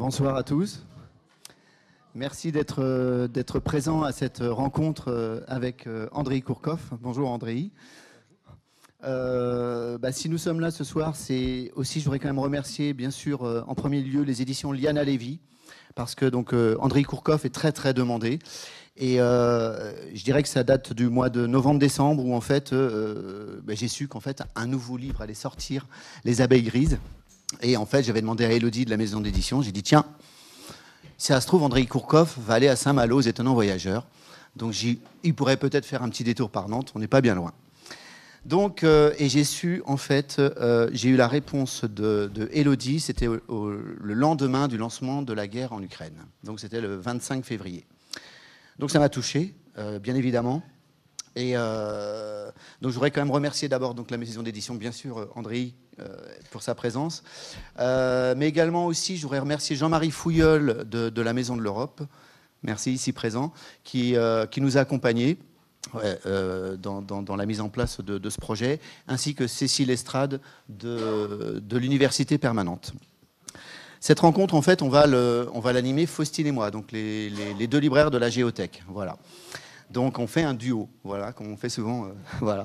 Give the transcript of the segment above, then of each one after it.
Bonsoir à tous. Merci d'être présent à cette rencontre avec Andréi Kourkov. Bonjour Andréi. Si nous sommes là ce soir, c'est aussi, je voudrais quand même remercier bien sûr en premier lieu les éditions Liana Lévy, parce que donc Andréi Kourkov est très très demandé. Et je dirais que ça date du mois de novembre-décembre où en fait j'ai su qu'en fait un nouveau livre allait sortir, Les Abeilles Grises. Et en fait, j'avais demandé à Élodie de la maison d'édition, j'ai dit tiens, si ça se trouve, Andréi Kourkov va aller à Saint-Malo aux Étonnants Voyageurs. Donc il pourrait peut-être faire un petit détour par Nantes, on n'est pas bien loin. Donc, et j'ai su, en fait, j'ai eu la réponse de Élodie, c'était le lendemain du lancement de la guerre en Ukraine. Donc c'était le 25 février. Donc ça m'a touché, bien évidemment. Et donc je voudrais quand même remercier d'abord la maison d'édition, bien sûr, Andréi, pour sa présence. Mais également aussi, je voudrais remercier Jean-Marie Fouilleul de la Maison de l'Europe, merci, ici présent, qui nous a accompagnés dans la mise en place de ce projet, ainsi que Cécile Estrade de l'Université Permanente. Cette rencontre, en fait, on va l'animer Faustine et moi, donc les deux libraires de la Géothèque. Voilà. Donc on fait un duo, voilà, comme on fait souvent. Voilà.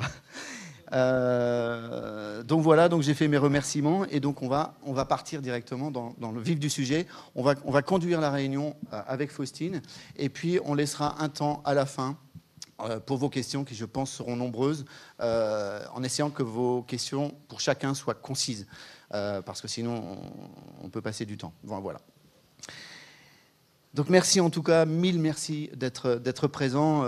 Donc voilà, donc j'ai fait mes remerciements et donc on va partir directement dans le vif du sujet. On va conduire la réunion avec Faustine et puis on laissera un temps à la fin pour vos questions qui je pense seront nombreuses, en essayant que vos questions pour chacun soient concises, parce que sinon on peut passer du temps. Bon, voilà. Donc merci en tout cas, mille merci d'être présent.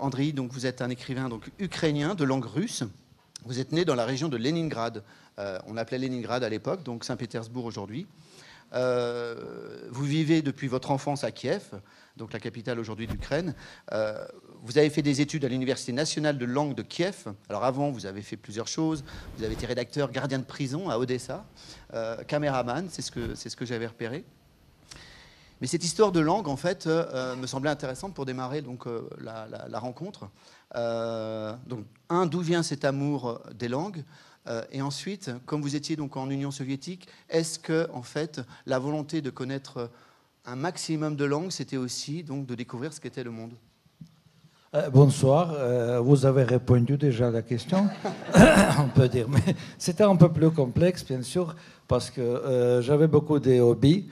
Andréi, donc vous êtes un écrivain donc, ukrainien de langue russe. Vous êtes né dans la région de Leningrad. On appelait Leningrad à l'époque, donc Saint-Pétersbourg aujourd'hui. Vous vivez depuis votre enfance à Kiev, donc la capitale aujourd'hui d'Ukraine. Vous avez fait des études à l'Université nationale de langue de Kiev. Alors avant, vous avez fait plusieurs choses. Vous avez été rédacteur, gardien de prison à Odessa, caméraman, c'est ce que j'avais repéré. Mais cette histoire de langue, en fait, me semblait intéressante pour démarrer donc, la rencontre. Donc, d'où vient cet amour des langues? Et ensuite, comme vous étiez donc en Union soviétique, est-ce que, en fait, la volonté de connaître un maximum de langues, c'était aussi donc de découvrir ce qu'était le monde? Bonsoir. Vous avez répondu déjà à la question, on peut dire. Mais c'était un peu plus complexe, bien sûr, parce que j'avais beaucoup de hobbies.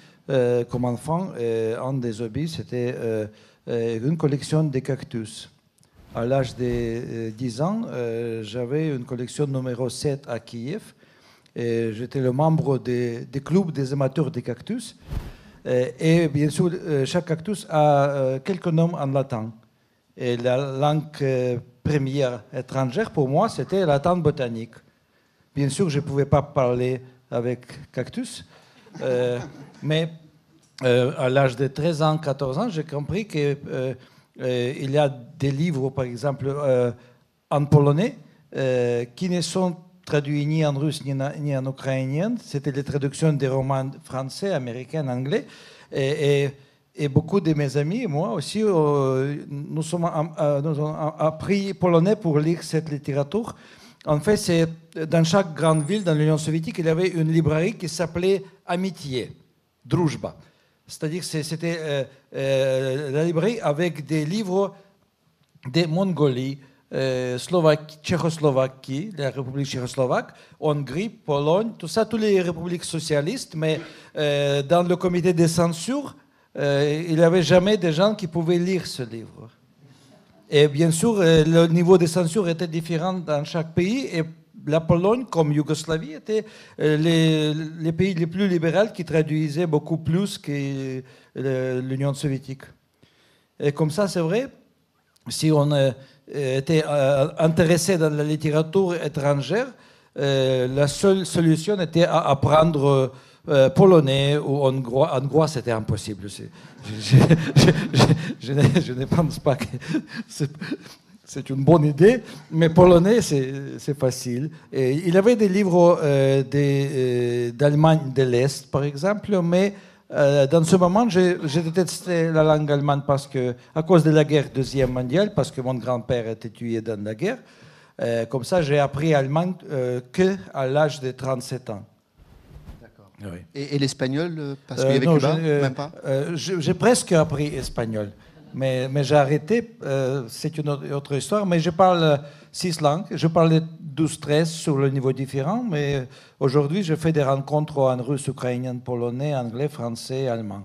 Comme enfant, un des hobbies, c'était une collection de cactus. À l'âge de 10 ans, j'avais une collection numéro 7 à Kiev. J'étais le membre des clubs des amateurs de cactus. Et bien sûr, chaque cactus a quelques noms en latin. Et la langue première étrangère, pour moi, c'était le latin botanique. Bien sûr, je ne pouvais pas parler avec cactus. Mais à l'âge de 13 ans, 14 ans, j'ai compris qu'il y a des livres, par exemple, en polonais, qui ne sont traduits ni en russe ni en ukrainien. C'était les traductions des romans français, américains, anglais. Et beaucoup de mes amis, et moi aussi, nous avons appris polonais pour lire cette littérature. En fait, dans chaque grande ville, dans l'Union soviétique, il y avait une librairie qui s'appelait Amitié, Drujba. C'est-à-dire que c'était la librairie avec des livres de Mongolie, Tchécoslovaquie, la République tchécoslovaque, Hongrie, Pologne, tout ça, toutes les républiques socialistes. Mais dans le comité de censure, il n'y avait jamais de gens qui pouvaient lire ce livre. Et bien sûr, le niveau de censure était différent dans chaque pays. Et la Pologne, comme Yougoslavie, était les pays les plus libéraux qui traduisaient beaucoup plus que l'Union soviétique. Et comme ça, c'est vrai, si on était intéressé dans la littérature étrangère, la seule solution était à apprendre polonais ou hongrois, c'était impossible aussi. Je ne pense pas que c'est une bonne idée, mais polonais, c'est facile. Et il y avait des livres d'Allemagne de l'Est, par exemple, mais dans ce moment, j'ai détesté la langue allemande à cause de la guerre Deuxième mondiale, parce que mon grand-père était tué dans la guerre. Comme ça, j'ai appris l'allemand qu'à l'âge de 37 ans. Oui. Et l'espagnol, parce qu'il y avait Cuba, même pas. J'ai presque appris espagnol, mais j'ai arrêté. C'est une autre histoire. Mais je parle 6 langues. Je parlais 12-13 sur le niveau différent. Mais aujourd'hui, je fais des rencontres en russe, ukrainien, polonais, anglais, français, allemand.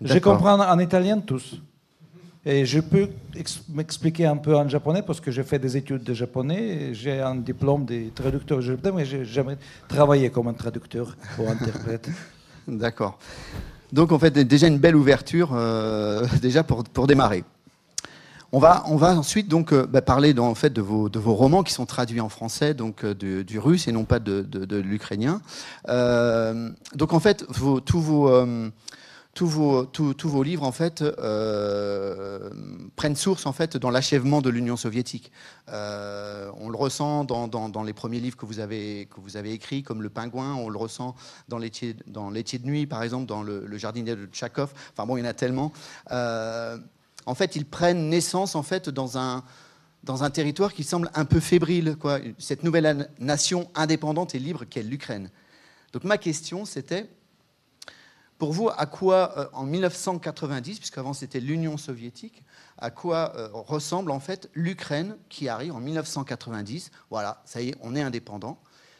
Je comprends en italien tous. Et je peux m'expliquer un peu en japonais parce que j'ai fait des études de japonais. J'ai un diplôme de traducteur japonais, mais je n'ai jamais travaillé comme un traducteur ou interprète. D'accord. Donc, en fait, déjà une belle ouverture déjà pour démarrer. On va ensuite donc, parler en fait, de vos romans qui sont traduits en français, donc du russe et non pas de l'ukrainien. Donc, en fait, tous vos livres en fait prennent source en fait dans l'achèvement de l'Union soviétique. On le ressent dans les premiers livres que vous avez écrits, comme Le Pingouin. On le ressent dans L'été de nuit, par exemple, dans le jardinier de Tchekhov. Enfin bon, il y en a tellement. En fait, ils prennent naissance en fait dans un territoire qui semble un peu fébrile, quoi. Cette nouvelle nation indépendante et libre qu'est l'Ukraine. Donc ma question, c'était pour vous, à quoi, en 1990, puisqu'avant c'était l'Union soviétique, à quoi ressemble en fait l'Ukraine qui arrive en 1990 ? Voilà, ça y est, on est indépendant.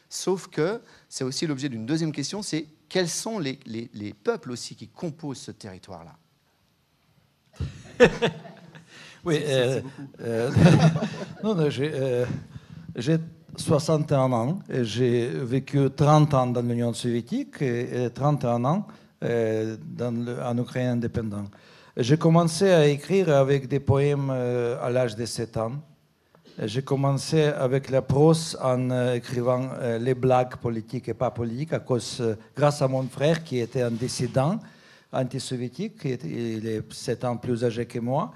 Sauf que, c'est aussi l'objet d'une deuxième question, c'est quels sont les peuples aussi qui composent ce territoire-là ? Oui, non, j'ai 61 ans, et j'ai vécu 30 ans dans l'Union soviétique et 31 ans en Ukraine indépendante. J'ai commencé à écrire avec des poèmes à l'âge de 7 ans. J'ai commencé avec la prose en écrivant les blagues politiques et pas politiques grâce à mon frère qui était un dissident anti-soviétique. Il est 7 ans plus âgé que moi.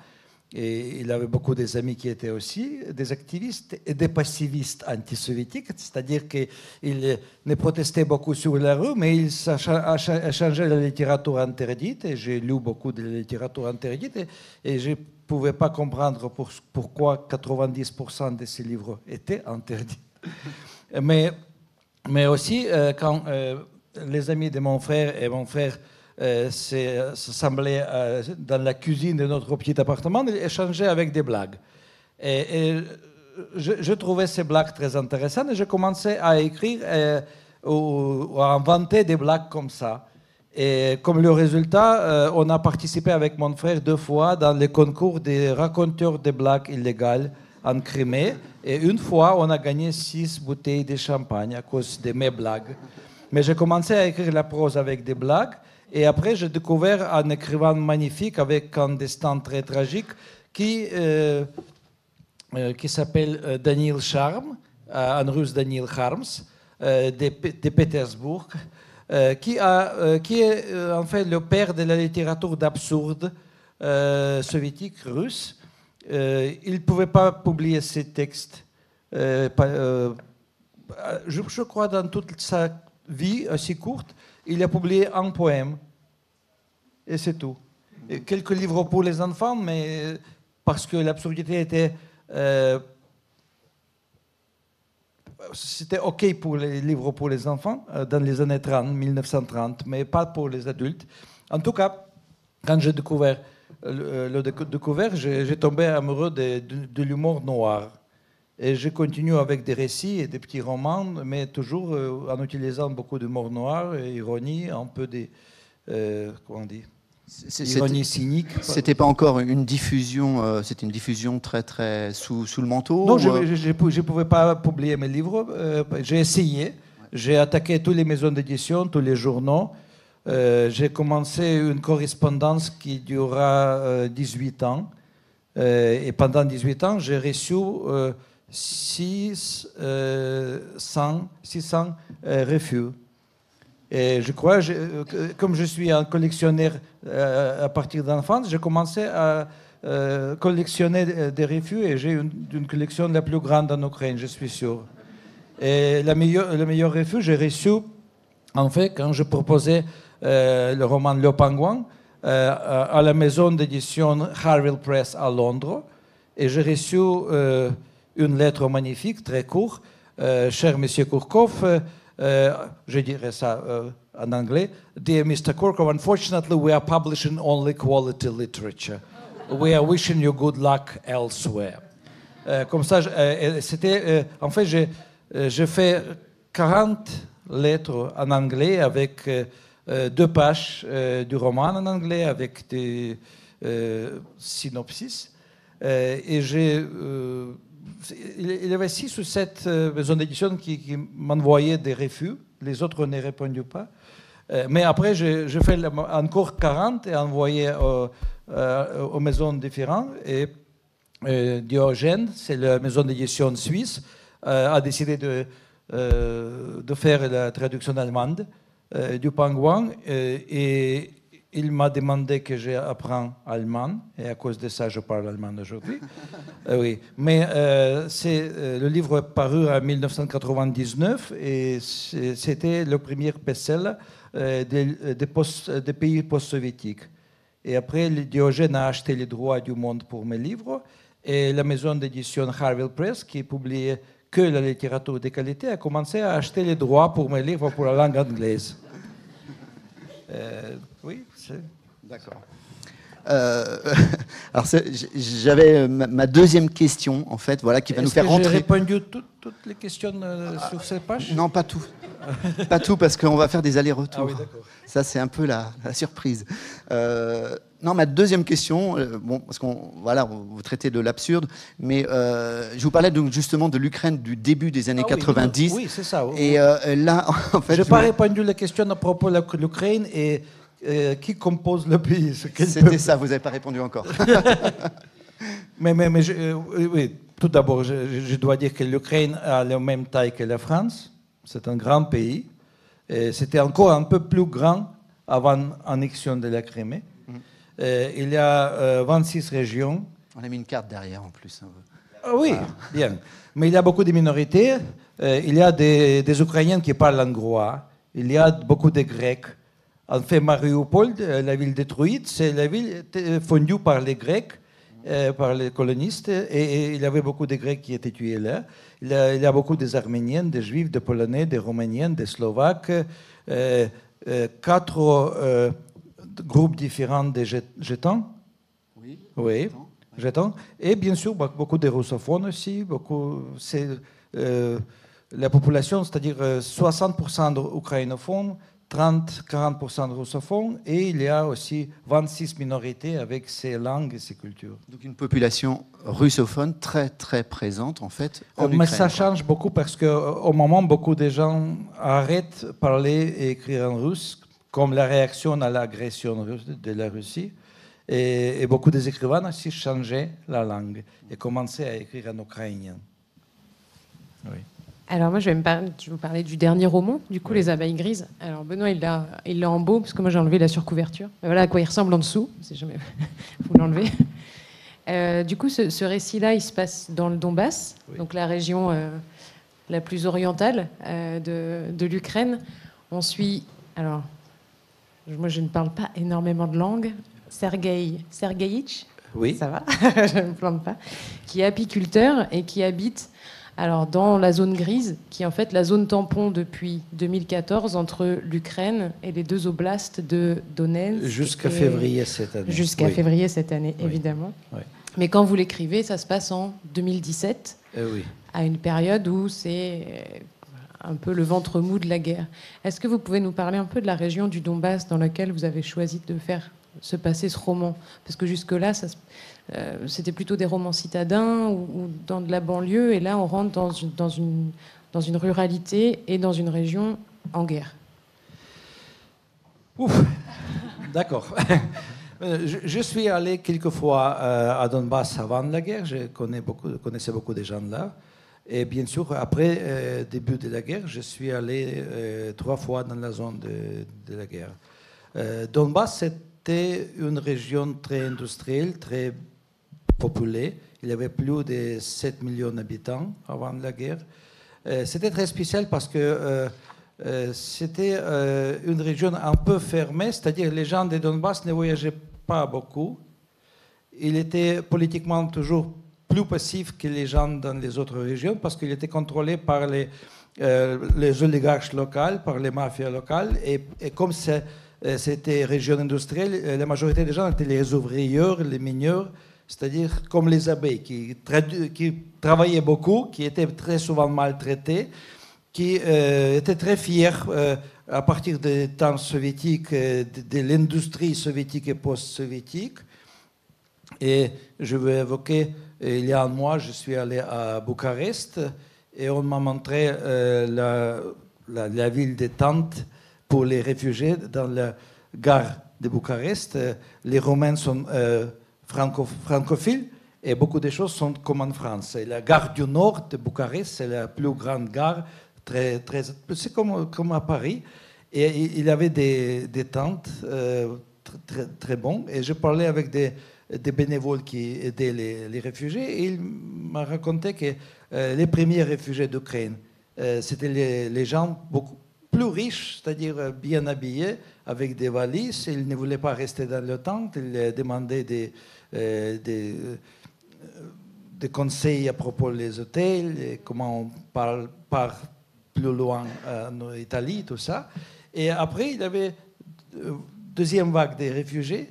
Et il avait beaucoup des amis qui étaient aussi des activistes et des passivistes anti-soviétiques, c'est-à-dire qu'ils ne protestaient beaucoup sur la rue, mais ils échangeaient la littérature interdite, et j'ai lu beaucoup de littérature interdite, et je ne pouvais pas comprendre pourquoi 90% de ces livres étaient interdits. Mais aussi, quand les amis de mon frère et mon frère s'assemblaient dans la cuisine de notre petit appartement, ils échangeaient avec des blagues. Et je trouvais ces blagues très intéressantes et je commençais à écrire ou à inventer des blagues comme ça. Et comme le résultat, on a participé avec mon frère 2 fois dans le concours des raconteurs de blagues illégales en Crimée. Et une fois, on a gagné 6 bouteilles de champagne à cause de mes blagues. Mais j'ai commencé à écrire la prose avec des blagues. Et après, j'ai découvert un écrivain magnifique avec un destin très tragique qui s'appelle Daniil Charms, en russe Daniil Charms, de Pétersbourg, qui est en fait le père de la littérature d'absurde soviétique russe. Il ne pouvait pas publier ses textes, je crois, dans toute sa vie assez courte. Il a publié un poème, et c'est tout. Et quelques livres pour les enfants, mais parce que l'absurdité était... c'était OK pour les livres pour les enfants dans les années 30, 1930, mais pas pour les adultes. En tout cas, quand j'ai découvert j'ai tombé amoureux de l'humour noir. Et je continue avec des récits et des petits romans, mais toujours en utilisant beaucoup d'humour noir, et ironie, un peu des... comment on dit ? Ironie cynique. C'était pas encore une diffusion, c'était une diffusion très, très sous le manteau ? Non, je pouvais pas publier mes livres. J'ai essayé. J'ai attaqué toutes les maisons d'édition, tous les journaux. J'ai commencé une correspondance qui durera 18 ans. Et pendant 18 ans, j'ai reçu... 600 refus. Et je crois, comme je suis un collectionneur à partir d'enfance, j'ai commencé à collectionner des refus et j'ai une collection la plus grande en Ukraine, je suis sûr. Et le meilleur refus, j'ai reçu, en fait, quand je proposais le roman Le Pingouin à la maison d'édition Harville Press à Londres, et j'ai reçu une lettre magnifique, très courte. Cher Monsieur Kourkov, je dirais ça in English. Dear Mr. Kourkov, unfortunately, we are publishing only quality literature. We are wishing you good luck elsewhere. Comme ça, c'était... en fait, j'ai fait 40 lettres en anglais avec 2 pages du roman en anglais, avec des synopsis. Et j'ai... il y avait 6 ou 7 maisons d'édition qui m'envoyaient des refus. Les autres ne répondaient pas. Mais après, j'ai fait encore 40 et envoyé aux maisons différentes. Et Diogène, c'est la maison d'édition suisse, a décidé de faire la traduction allemande du Pingouin. Et il m'a demandé que j'apprenne allemand, et à cause de ça, je parle allemand aujourd'hui. Oui. Mais le livre est paru en 1999, et c'était le premier best-seller des pays post-soviétiques. Et après, Diogène a acheté les droits du monde pour mes livres, et la maison d'édition Harville Press, qui publiait que la littérature de qualité, a commencé à acheter les droits pour mes livres pour la langue anglaise. Oui, c'est... D'accord. Alors, j'avais ma deuxième question, en fait, voilà, qui va nous faire rentrer... Est-ce que j'ai répondu toutes les questions sur ces pages? Non, pas tout. Pas tout, parce qu'on va faire des allers-retours. Ah oui, d'accord. Ça, c'est un peu la surprise. Non, ma deuxième question, bon, parce qu'on, voilà, vous traitez de l'absurde, mais je vous parlais donc justement de l'Ukraine du début des années 90. Oui, c'est ça. Oui. Et là, en fait, j'ai pas répondu à la question à propos de l'Ukraine et qui compose le pays. C'était ça, vous n'avez pas répondu encore. mais oui, tout d'abord, je dois dire que l'Ukraine a la même taille que la France. C'est un grand pays. C'était encore un peu plus grand avant l'annexion de la Crimée. Il y a 26 régions. On a mis une carte derrière en plus. Oui, bien. Mais il y a beaucoup de minorités. Il y a des Ukrainiens qui parlent hongrois. Il y a beaucoup de Grecs. En fait, Mariupol, la ville détruite, c'est la ville fondue par les Grecs, par les colonistes. Et il y avait beaucoup de Grecs qui étaient tués là. Il y a beaucoup des Arméniens, des Juifs, des Polonais, des Roumaniens, des Slovaques. 4... groupes différents des jetons. Oui. Oui, jetons. Et bien sûr, beaucoup de russophones aussi. C'est la population, c'est-à-dire 60% d'ukrainophones, 30-40% de russophones, et il y a aussi 26 minorités avec ces langues et ces cultures. Donc une population russophone très très présente en fait en Ukraine. Mais ça change beaucoup parce qu'au moment, beaucoup de gens arrêtent de parler et écrire en russe, comme la réaction à l'agression de la Russie. Et beaucoup des écrivains aussi changeaient la langue et commençaient à écrire en ukrainien. Oui. Alors moi, je vais vous parler du dernier roman, du coup, oui. Les Abeilles Grises. Alors Benoît, il l'a en beau, parce que moi, j'ai enlevé la surcouverture. Mais voilà à quoi il ressemble en dessous. C'est jamais... Vous l'enlevez. Du coup, ce récit-là, il se passe dans le Donbass, oui. Donc la région la plus orientale de l'Ukraine. On suit... Alors... Moi, je ne parle pas énormément de langue. Sergueïch, oui. Ça va, je ne me plante pas, qui est apiculteur et qui habite alors, dans la zone grise, qui est en fait la zone tampon depuis 2014 entre l'Ukraine et les 2 oblasts de Donetsk. Jusqu'à février cette année. Jusqu'à oui. Février cette année, évidemment. Oui. Mais quand vous l'écrivez, ça se passe en 2017, oui. À une période où c'est... un peu le ventre mou de la guerre. Est-ce que vous pouvez nous parler un peu de la région du Donbass dans laquelle vous avez choisi de faire se passer ce roman? Parce que jusque-là, c'était plutôt des romans citadins ou dans de la banlieue, et là, on rentre dans une ruralité et dans une région en guerre. Ouf. D'accord. Je suis allé quelques fois à Donbass avant la guerre. Je connaissais beaucoup de gens là. Et bien sûr, après le début de la guerre, je suis allé 3 fois dans la zone de la guerre. Donbass, c'était une région très industrielle, très peuplée. Il y avait plus de 7 millions d'habitants avant la guerre. C'était très spécial parce que c'était une région un peu fermée, c'est-à-dire les gens de Donbass ne voyageaient pas beaucoup. Ils étaient politiquement toujours plus passif que les gens dans les autres régions parce qu'il était contrôlé par les oligarches locales, par les mafias locales. Et comme c'était région industrielle, la majorité des gens étaient les ouvriers, les mineurs, c'est-à-dire comme les abeilles qui travaillaient beaucoup, qui étaient très souvent maltraités, qui étaient très fiers à partir des temps soviétiques, de l'industrie soviétique et post-soviétique. Et je veux évoquer, il y a un mois, je suis allé à Bucarest et on m'a montré la ville des tentes pour les réfugiés dans la gare de Bucarest. Les Roumains sont francophiles et beaucoup de choses sont comme en France. Et la gare du Nord de Bucarest, c'est la plus grande gare, c'est comme à Paris. Et il y avait des tentes très, très bonnes. Et je parlais avec des bénévoles qui aidaient les réfugiés. Et il m'a raconté que les premiers réfugiés d'Ukraine, c'était les gens beaucoup plus riches, c'est-à-dire bien habillés, avec des valises. Ils ne voulaient pas rester dans leur tente. Ils demandaient des conseils à propos des hôtels, et comment on parle plus loin en Italie, tout ça. Et après, il y avait une deuxième vague des réfugiés,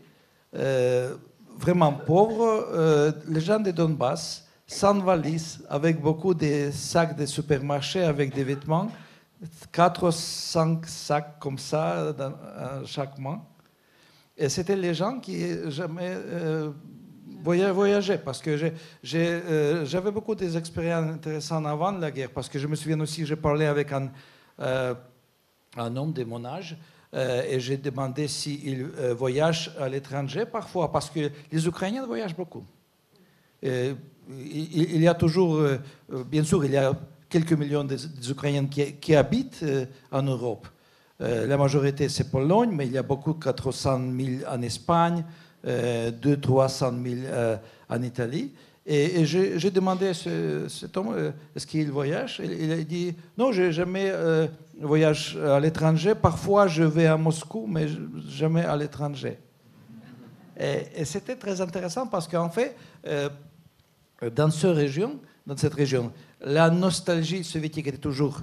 vraiment pauvres, les gens de Donbass, sans valise, avec beaucoup de sacs de supermarché, avec des vêtements, 4 ou 5 sacs comme ça, chaque mois. Et c'était les gens qui jamais voyageaient, parce que j'avais beaucoup d'expériences intéressantes avant la guerre, parce que je me souviens aussi, j'ai parlé avec un homme de mon âge, et j'ai demandé s'il voyage à l'étranger parfois, parce que les Ukrainiens voyagent beaucoup. Et il y a toujours, bien sûr, il y a quelques millions d'Ukrainiens qui habitent en Europe. La majorité, c'est Pologne, mais il y a beaucoup, 400 000 en Espagne, 300 000 en Italie. Et j'ai demandé à cet homme, est-ce qu'il voyage? Il a dit, non, je n'ai jamais voyagé à l'étranger. Parfois, je vais à Moscou, mais jamais à l'étranger. Et c'était très intéressant parce qu'en fait, dans cette région, la nostalgie soviétique était toujours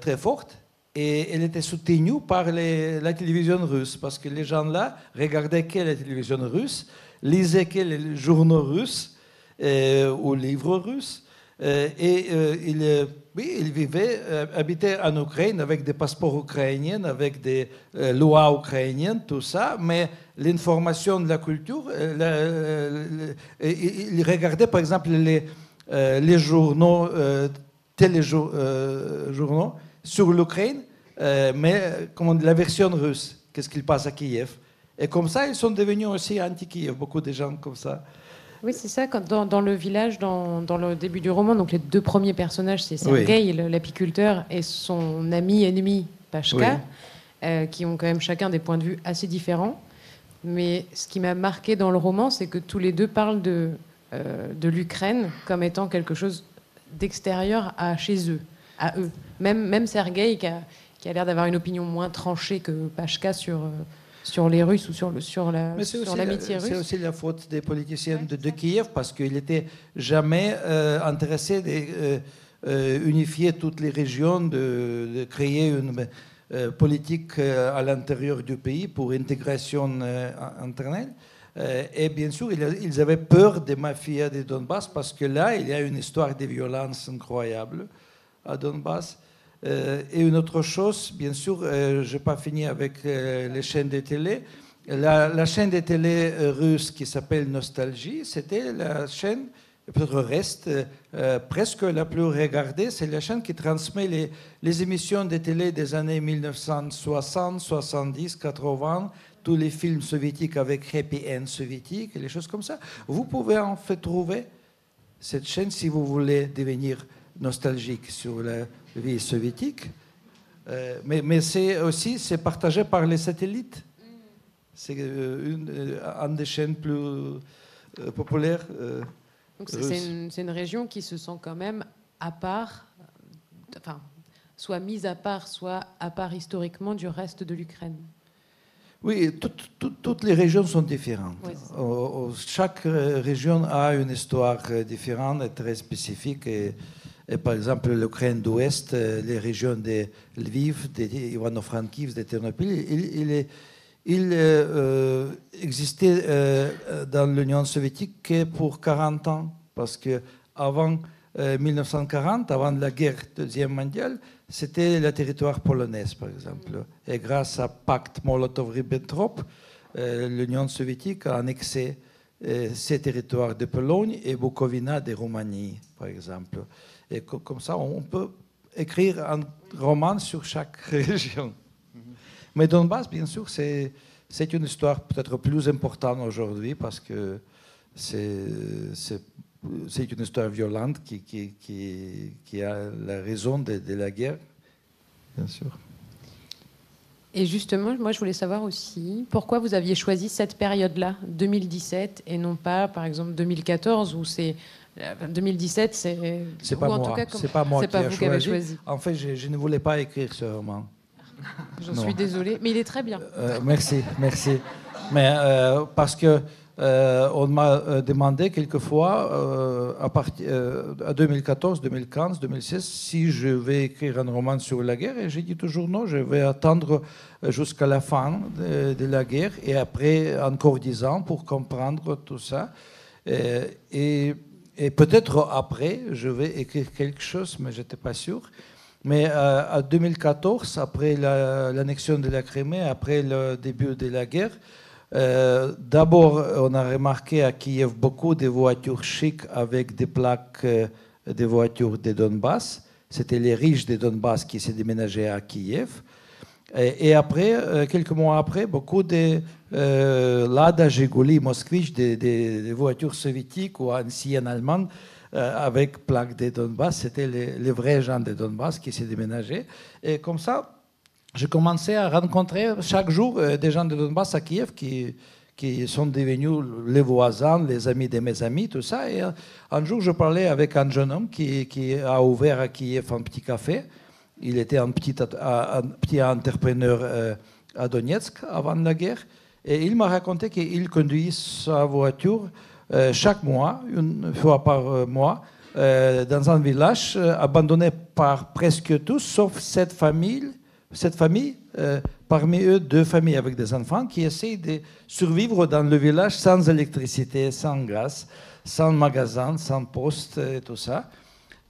très forte et elle était soutenue par la télévision russe parce que les gens là regardaient que la télévision russe, lisaient que les journaux russes, aux livres russes. Il vivait, habitait en Ukraine avec des passeports ukrainiens, avec des lois ukrainiennes, tout ça, mais l'information de la culture, il regardait par exemple les journaux, téléjournaux sur l'Ukraine, mais comment, la version russe, qu'est-ce qu'il passe à Kiev. Et comme ça, ils sont devenus aussi anti-Kiev, beaucoup de gens comme ça. Oui, c'est ça, dans le village, dans le début du roman, donc les deux premiers personnages, c'est Sergueï, oui, l'apiculteur, et son ami ennemi, Pashka, oui, qui ont quand même chacun des points de vue assez différents. Mais ce qui m'a marqué dans le roman, c'est que tous les deux parlent de l'Ukraine comme étant quelque chose d'extérieur à chez eux, à eux. Même Sergueï, qui a l'air d'avoir une opinion moins tranchée que Pashka sur les Russes ou sur l'amitié russe. C'est aussi la faute des politiciens de Kiev parce qu'ils n'étaient jamais intéressés d'unifier toutes les régions, de créer une politique à l'intérieur du pays pour intégration interne. Et bien sûr, ils avaient peur des mafias de Donbass parce que là, il y a une histoire de violence incroyable à Donbass. Et une autre chose, bien sûr, je n'ai pas fini avec les chaînes de télé. La chaîne de télé russe qui s'appelle Nostalgie, c'était la chaîne, peut-être reste presque la plus regardée. C'est la chaîne qui transmet les émissions de télé des années 1960, 70, 80, tous les films soviétiques avec happy end soviétique et les choses comme ça. Vous pouvez en fait trouver cette chaîne si vous voulez devenir nostalgique sur la vie soviétique, mais c'est aussi partagé par les satellites. C'est une des chaînes plus populaires. Donc c'est une région qui se sent quand même à part, enfin, soit mise à part, soit à part historiquement du reste de l'Ukraine. Oui, toutes les régions sont différentes. Oui, chaque région a une histoire différente et très spécifique. Et par exemple, l'Ukraine d'Ouest, les régions de Lviv, de Ivano-Frankivsk, de Ternopil, il existait dans l'Union soviétique que pour 40 ans. Parce qu'avant 1940, avant la guerre deuxième mondiale, c'était le territoire polonais, par exemple. Et grâce au pacte Molotov-Ribbentrop, l'Union soviétique a annexé ces territoires de Pologne et Bukovina de Roumanie, par exemple. Et comme ça, on peut écrire un roman sur chaque région. Mais Donbass, bien sûr, c'est une histoire peut-être plus importante aujourd'hui parce que c'est une histoire violente qui a la raison de la guerre, bien sûr. Et justement, moi, je voulais savoir aussi pourquoi vous aviez choisi cette période-là, 2017, et non pas, par exemple, 2014, où c'est... 2017, c'est... C'est pas moi, c'est pas moi qui avez choisi. En fait, je ne voulais pas écrire ce roman. J'en suis désolée, mais il est très bien. Merci, merci. Mais parce que on m'a demandé quelquefois, à 2014, 2015, 2016, si je vais écrire un roman sur la guerre. Et j'ai dit toujours non, je vais attendre jusqu'à la fin de la guerre et après encore 10 ans pour comprendre tout ça. Et peut-être après, je vais écrire quelque chose, mais je n'étais pas sûr. Mais en 2014, après l'annexion de la Crimée, après le début de la guerre, d'abord, on a remarqué à Kiev beaucoup de voitures chics avec des plaques de voitures de Donbass. C'était les riches de Donbass qui se déménageaient à Kiev. Et après, quelques mois après, beaucoup de Lada, Jiguli, Moskvich, des voitures soviétiques ou anciennes allemandes avec plaques de Donbass. C'était les vrais gens de Donbass qui se déménageaient. Et comme ça, j'ai commencé à rencontrer chaque jour des gens de Donbass à Kiev qui sont devenus les voisins, les amis de mes amis, tout ça. Et un jour, je parlais avec un jeune homme qui a ouvert à Kiev un petit café. Il était un petit entrepreneur à Donetsk avant la guerre. Et il m'a raconté qu'il conduit sa voiture chaque mois, une fois par mois, dans un village abandonné par presque tous, sauf cette famille, parmi eux 2 familles avec des enfants qui essayent de survivre dans le village sans électricité, sans gaz, sans magasin, sans poste et tout ça.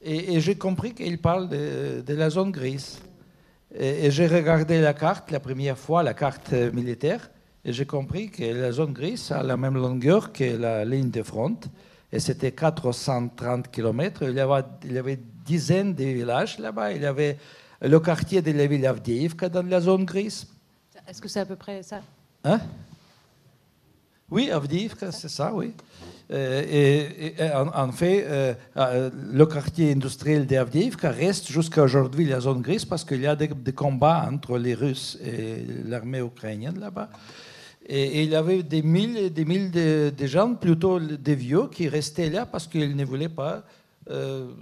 Et j'ai compris qu'il parle de la zone grise. Et j'ai regardé la carte la première fois, la carte militaire, et j'ai compris que la zone grise a la même longueur que la ligne de front. Et c'était 430 km. Il y avait dizaines de villages là-bas. Il y avait le quartier de la ville Avdiivka dans la zone grise. Est-ce que c'est à peu près ça? Hein? Oui, Avdiivka, c'est ça, oui. En fait, le quartier industriel d'Avdiivka reste jusqu'à aujourd'hui la zone grise parce qu'il y a des combats entre les Russes et l'armée ukrainienne là-bas. Et il y avait des milliers et des milliers de gens, plutôt des vieux, qui restaient là parce qu'ils ne voulaient pas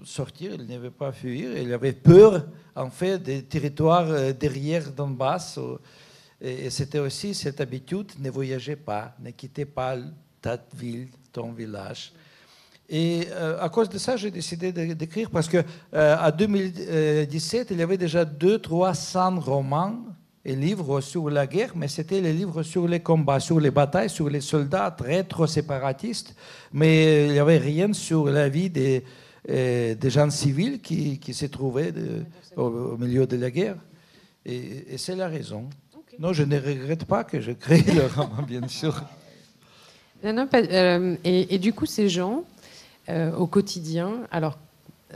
sortir, ils ne voulaient pas fuir. Ils avaient peur, en fait, des territoires derrière Donbass. Et c'était aussi cette habitude, ne voyagez pas, ne quittez pas ta ville, ton village. Et à cause de ça, j'ai décidé d'écrire parce qu'en 2017, il y avait déjà 200-300 romans et livres sur la guerre, mais c'était les livres sur les combats, sur les batailles, sur les soldats traîtres séparatistes, mais il n'y avait rien sur la vie des gens civils qui se trouvaient au milieu de la guerre. Et c'est la raison. Non, je ne regrette pas que je crée le roman, bien sûr. Non, et du coup, ces gens, au quotidien, alors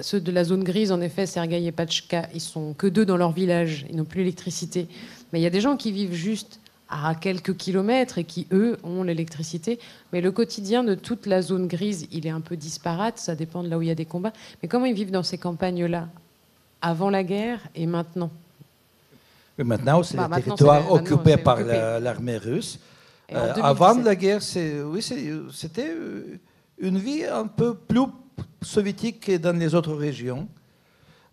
ceux de la zone grise, en effet, Sergueï et Pashka, ils sont que 2 dans leur village, ils n'ont plus l'électricité. Mais il y a des gens qui vivent juste à quelques kilomètres et qui, eux, ont l'électricité. Mais le quotidien de toute la zone grise, il est un peu disparate, ça dépend de là où il y a des combats. Mais comment ils vivent dans ces campagnes-là, avant la guerre et maintenant? Mais maintenant, c'est le territoire occupé par l'armée russe. Avant la guerre, c'était une vie un peu plus soviétique que dans les autres régions.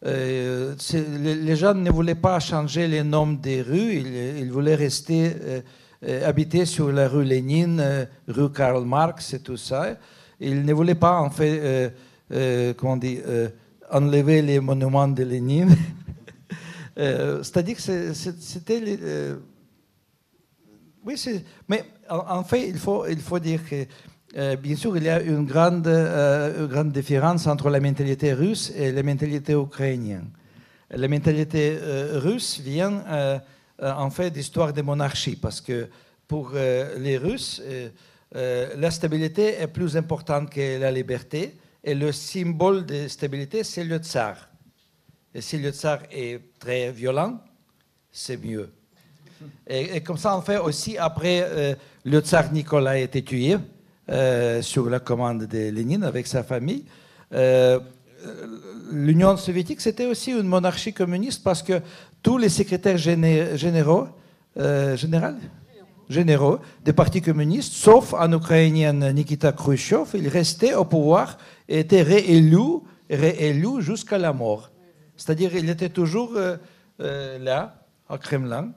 Les gens ne voulaient pas changer les noms des rues, ils voulaient rester habitait sur la rue Lénine, rue Karl Marx et tout ça. Il ne voulait pas, en fait, enlever les monuments de Lénine. C'est-à-dire que c'était... Oui, mais en fait, il faut dire que, bien sûr, il y a une grande différence entre la mentalité russe et la mentalité ukrainienne. La mentalité russe vient en fait d'histoire des monarchies, parce que pour les Russes, la stabilité est plus importante que la liberté, et le symbole de stabilité, c'est le tsar. Et si le tsar est très violent, c'est mieux. Et comme ça, en fait, aussi, après, le tsar Nicolas a été tué sur la commande de Lénine avec sa famille. L'Union soviétique, c'était aussi une monarchie communiste parce que tous les secrétaires généraux des partis communistes, sauf un Ukrainien, Nikita Khrushchev, il restait au pouvoir et était réélu jusqu'à la mort. C'est-à-dire il était toujours là, au Kremlin.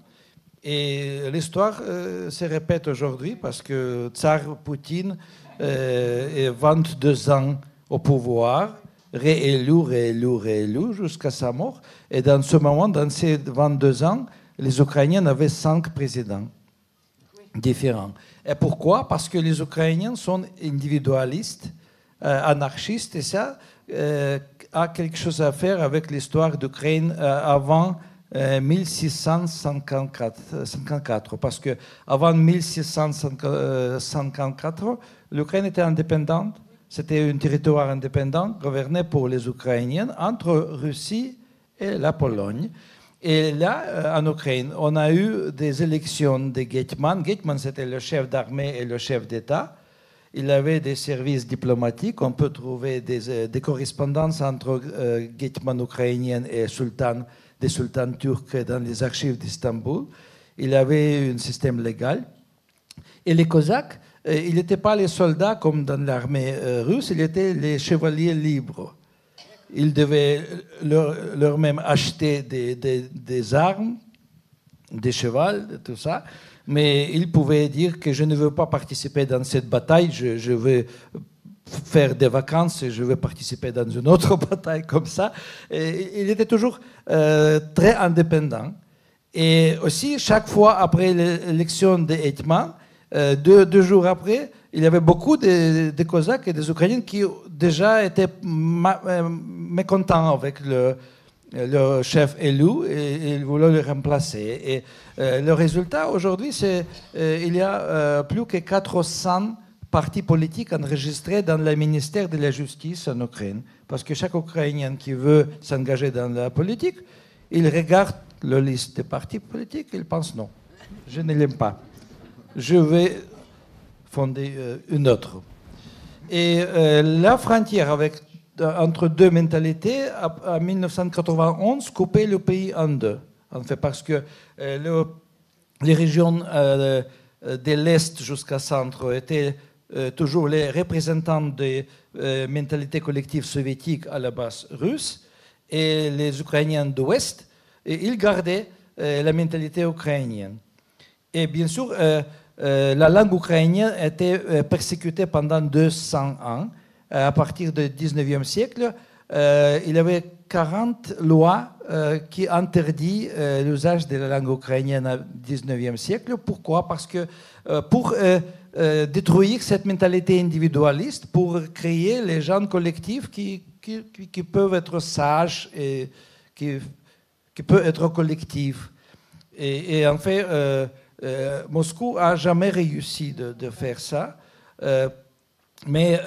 Et l'histoire se répète aujourd'hui parce que tsar Poutine est 22 ans au pouvoir, réélu jusqu'à sa mort. Et dans ce moment, dans ces 22 ans, les Ukrainiens avaient 5 présidents différents. Et pourquoi? Parce que les Ukrainiens sont individualistes, anarchistes, et ça a quelque chose à faire avec l'histoire d'Ukraine avant 1654, parce que avant 1654, l'Ukraine était indépendante, c'était un territoire indépendant gouverné pour les Ukrainiens entre Russie et la Pologne. Et là, en Ukraine, on a eu des élections de Hetman. Hetman, c'était le chef d'armée et le chef d'État. Il avait des services diplomatiques. On peut trouver des correspondances entre Hetman ukrainien et des sultans turcs dans les archives d'Istanbul. Il avait un système légal. Et les Cosaques, ils n'étaient pas les soldats comme dans l'armée russe, ils étaient les chevaliers libres. Ils devaient leur-même acheter des armes, des chevaux, tout ça. Mais ils pouvaient dire que je ne veux pas participer dans cette bataille, je veux faire des vacances et je vais participer dans une autre bataille comme ça. Et il était toujours très indépendant. Et aussi, chaque fois après l'élection de Hetman, deux jours après, il y avait beaucoup de Cosaques et des Ukrainiens qui déjà étaient mécontents avec le chef élu et ils voulaient le remplacer. Et le résultat aujourd'hui, c'est qu'il y a plus que 400 partis politiques enregistrés dans le ministère de la Justice en Ukraine. Parce que chaque Ukrainien qui veut s'engager dans la politique, il regarde la liste des partis politiques, il pense non, je ne l'aime pas. Je vais fonder une autre. Et la frontière entre deux mentalités, en 1991, coupait le pays en deux. En fait, parce que les régions de l'Est jusqu'à centre étaient toujours les représentants des mentalités collectives soviétiques à la base russe, et les Ukrainiens d'Ouest, ils gardaient la mentalité ukrainienne. Et bien sûr, la langue ukrainienne était persécutée pendant 200 ans. À partir du 19e siècle, il y avait 40 lois qui interdisent l'usage de la langue ukrainienne au 19e siècle. Pourquoi? Parce que pour détruire cette mentalité individualiste, pour créer les gens collectifs qui peuvent être sages et qui peuvent être collectifs. Et en fait, Moscou n'a jamais réussi de faire ça. Mais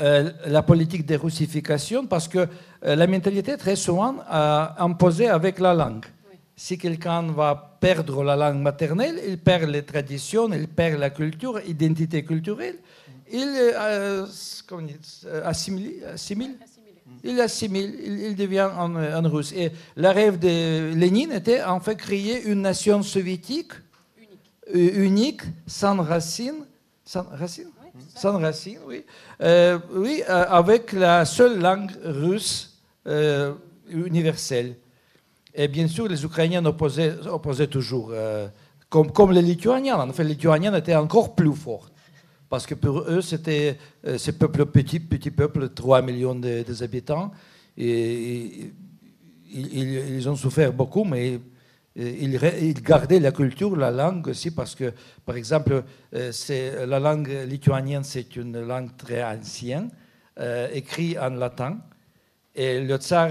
la politique de russification, parce que la mentalité très souvent imposée avec la langue. Oui. Si quelqu'un va perdre la langue maternelle, il perd les traditions, il perd la culture, l'identité culturelle, il assimile, il devient un russe. Et le rêve de Lénine était en fait créer une nation soviétique unique sans racines. Sans racine, oui. Avec la seule langue russe universelle. Et bien sûr, les Ukrainiens opposaient toujours comme les Lituaniens. En fait, les Lituaniens étaient encore plus forts. Parce que pour eux, c'était ce peuple petit peuple, 3 millions des habitants. Et ils ont souffert beaucoup, mais ils gardaient la culture, la langue aussi, parce que, par exemple, la langue lituanienne, c'est une langue très ancienne, écrite en latin. Et le tsar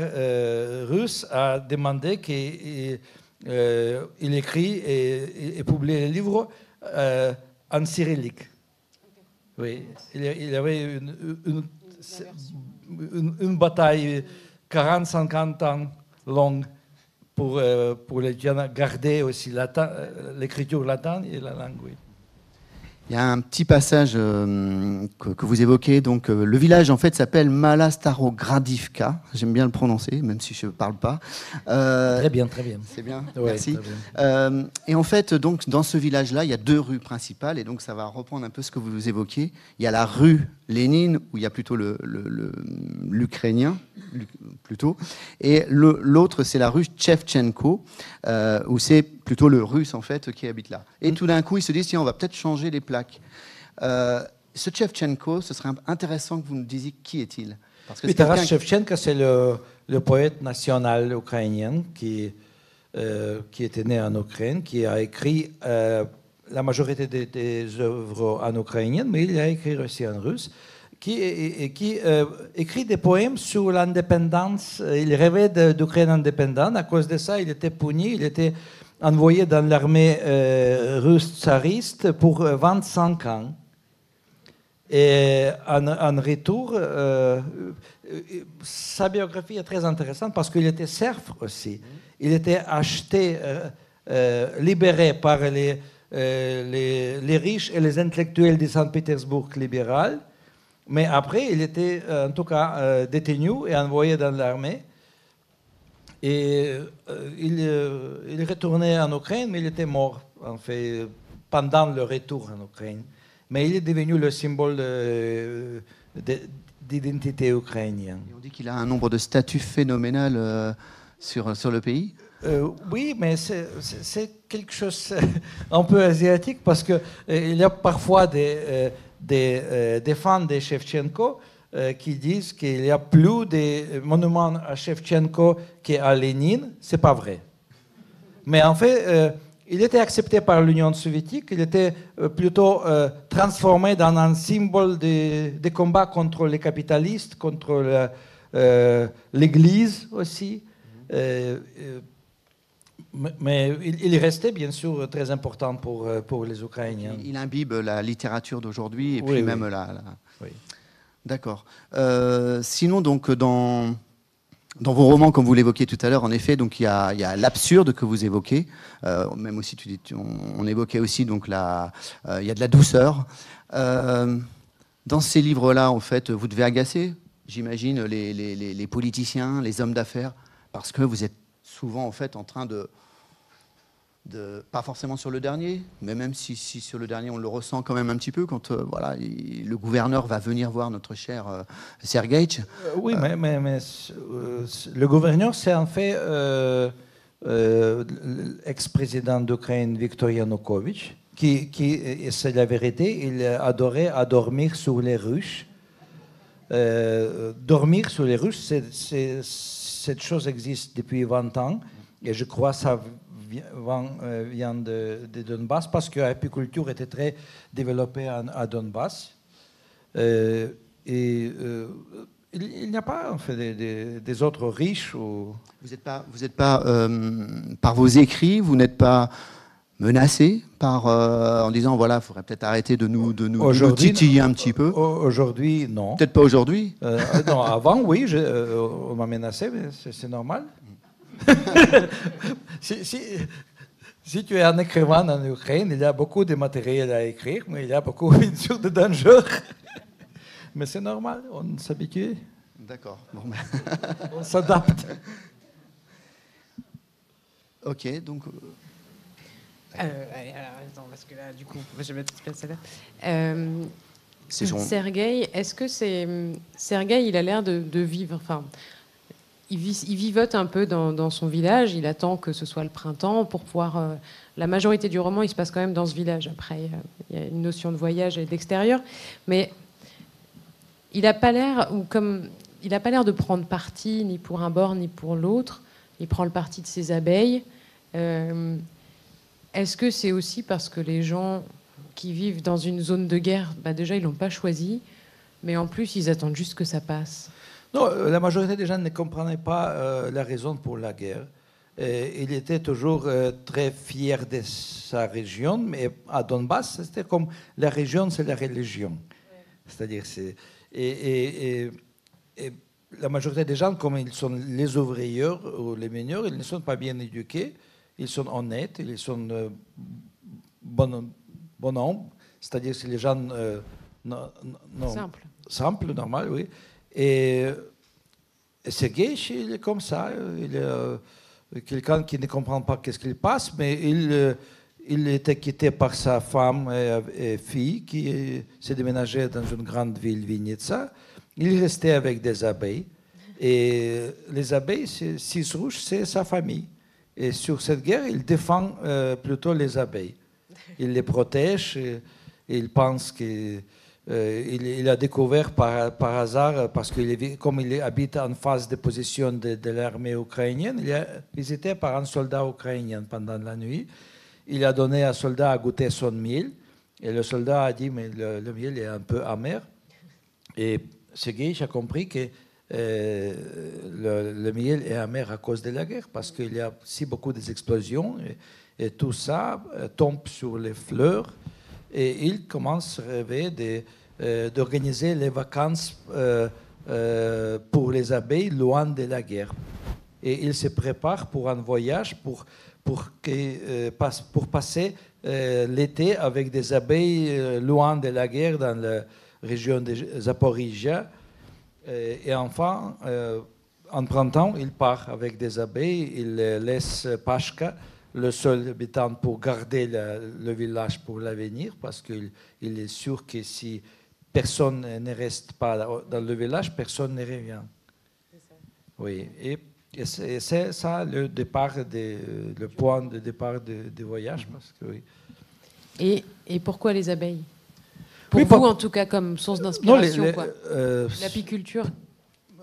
russe a demandé qu'il écrit et publie les livres en cyrillique. Oui, il y avait une bataille 40-50 ans longue pour les Lituaniens garder aussi l'écriture latine et la langue. Oui. Il y a un petit passage que vous évoquez. Donc, le village en fait s'appelle Malá Starogradivka. J'aime bien le prononcer, même si je ne parle pas. Très bien, très bien. C'est bien, ouais, merci. Très bien. Et en fait, donc, dans ce village-là, il y a 2 rues principales. Et donc, ça va reprendre un peu ce que vous évoquiez. Il y a la rue Lénine, où il y a plutôt l'Ukrainien, plutôt. Et l'autre, c'est la rue Chevchenko, où c'est plutôt le Russe, en fait, qui habite là. Et tout d'un coup, ils se disent, tiens, on va peut-être changer les plaques. Ce Chevchenko, ce serait intéressant que vous nous disiez qui est-il. Oui, Taras Chevchenko, c'est le poète national ukrainien qui était né en Ukraine, qui a écrit... la majorité des œuvres en ukrainien, mais il a écrit aussi en russe, qui écrit des poèmes sur l'indépendance. Il rêvait d'Ukraine indépendante. À cause de ça, il était puni, il était envoyé dans l'armée russe tsariste pour 25 ans. Et en retour, sa biographie est très intéressante parce qu'il était serf aussi. Il était acheté, libéré par les riches et les intellectuels de Saint-Pétersbourg libéral, mais après il était en tout cas détenu et envoyé dans l'armée et il retournait en Ukraine, mais il était mort en fait pendant le retour en Ukraine, mais il est devenu le symbole d'identité ukrainienne. Et on dit qu'il a un nombre de statues phénoménal sur le pays. Oui, mais c'est quelque chose un peu asiatique parce qu'il y a parfois des fans de Chevchenko qui disent qu'il y a plus de monuments à Chevchenko qu'à Lénine. Ce n'est pas vrai. Mais en fait, il était accepté par l'Union soviétique. Il était plutôt transformé dans un symbole de combat contre les capitalistes, contre l'Église aussi. Mais il restait bien sûr très important pour les Ukrainiens. Il imbibe la littérature d'aujourd'hui et oui, puis oui. Même là. Oui. D'accord. Sinon, donc, dans vos romans, comme vous l'évoquiez tout à l'heure, en effet, donc il y a l'absurde que vous évoquez. Même aussi, on évoquait aussi donc il y a de la douceur. Dans ces livres-là, en fait, vous devez agacer, j'imagine, les politiciens, les hommes d'affaires, parce que vous êtes souvent en fait en train de pas forcément sur le dernier, mais même si sur le dernier on le ressent quand même un petit peu quand voilà le gouverneur va venir voir notre cher Sergueï. Oui, mais le gouverneur c'est en fait l'ex-président d'Ukraine Viktor Yanukovych qui c'est la vérité, il adorait dormir sur les ruches. Dormir sur les ruches, c'est cette chose existe depuis 20 ans et je crois que ça vient de Donbass parce que l'apiculture était très développée à Donbass. Il n'y a pas en fait, des autres riches. Ou... Vous n'êtes pas par vos écrits, vous n'êtes pas menacé par, en disant voilà, il faudrait peut-être arrêter de nous titiller un petit peu. Aujourd'hui, non. Peut-être pas aujourd'hui. Non, avant, oui, on m'a menacé, mais c'est normal. si tu es un écrivain en Ukraine, il y a beaucoup de matériel à écrire, mais il y a beaucoup de dangers. Mais c'est normal, on s'habitue. D'accord. Bon, ben... on s'adapte. Ok, donc... allez, alors, attends, parce que là, du coup, je vais mettre cette là. Sergueï, est-ce que Sergueï, il a l'air de vivre, enfin, il vivote un peu dans son village, il attend que ce soit le printemps pour pouvoir... la majorité du roman, il se passe quand même dans ce village. Après, il y a une notion de voyage et d'extérieur, mais il n'a pas l'air de prendre parti ni pour un bord ni pour l'autre. Il prend le parti de ses abeilles. Est-ce que c'est aussi parce que les gens qui vivent dans une zone de guerre, bah déjà, ils ne l'ont pas choisi, mais en plus, ils attendent juste que ça passe? Non, la majorité des gens ne comprenaient pas la raison pour la guerre. Et il était toujours très fier de sa région, mais à Donbass, c'était comme la région, c'est la religion. Ouais. C'est-à-dire, et la majorité des gens, comme ils sont les ouvriers ou les mineurs, ils ne sont pas bien éduqués, ils sont honnêtes, ils sont bonhommes, c'est-à-dire c'est les gens simples, normal, oui. Et Sergueï, il est comme ça, il est quelqu'un qui ne comprend pas qu'est-ce qu'il passe, mais il était quitté par sa femme et fille qui s'est déménagée dans une grande ville, Vinnytsia. Il restait avec des abeilles, et les abeilles, six rouges, c'est sa famille. Et sur cette guerre, il défend plutôt les abeilles. Il les protège, et il pense que... il a découvert par hasard, parce que comme il habite en face des positions de l'armée ukrainienne, il est visité par un soldat ukrainien pendant la nuit. Il a donné à un soldat à goûter son miel. Et le soldat a dit, mais le miel est un peu amer. Et Sergueï a compris que le miel est amer à cause de la guerre, parce qu'il y a si beaucoup d'explosions, et tout ça tombe sur les fleurs. Et il commence à rêver d'organiser les vacances pour les abeilles loin de la guerre. Et il se prépare pour un voyage pour passer l'été avec des abeilles loin de la guerre dans la région de Zaporizhia. Et enfin, en printemps, il part avec des abeilles, il laisse Pashka, le seul habitant, pour garder le village pour l'avenir, parce qu'il est sûr que si personne ne reste pas dans le village, personne ne revient. C'est ça. Oui, et c'est ça le point de départ du voyage. Parce que, oui. Et pourquoi les abeilles? Pour vous, en tout cas, comme source d'inspiration, l'apiculture?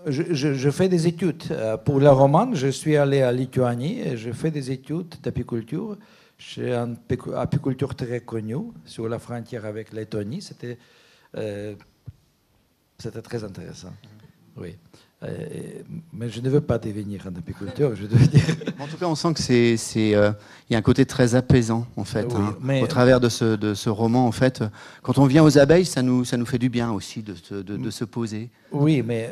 Je fais des études. Pour le roman, je suis allé à Lituanie et je fais des études d'apiculture. J'ai une apiculture très connue sur la frontière avec la Lettonie. C'était très intéressant. Oui. Mais je ne veux pas devenir un apiculteur, je dois dire. En tout cas, on sent qu'il y a un côté très apaisant, en fait, oui, mais au travers de ce roman. En fait, quand on vient aux abeilles, ça nous fait du bien aussi de se poser. Oui, mais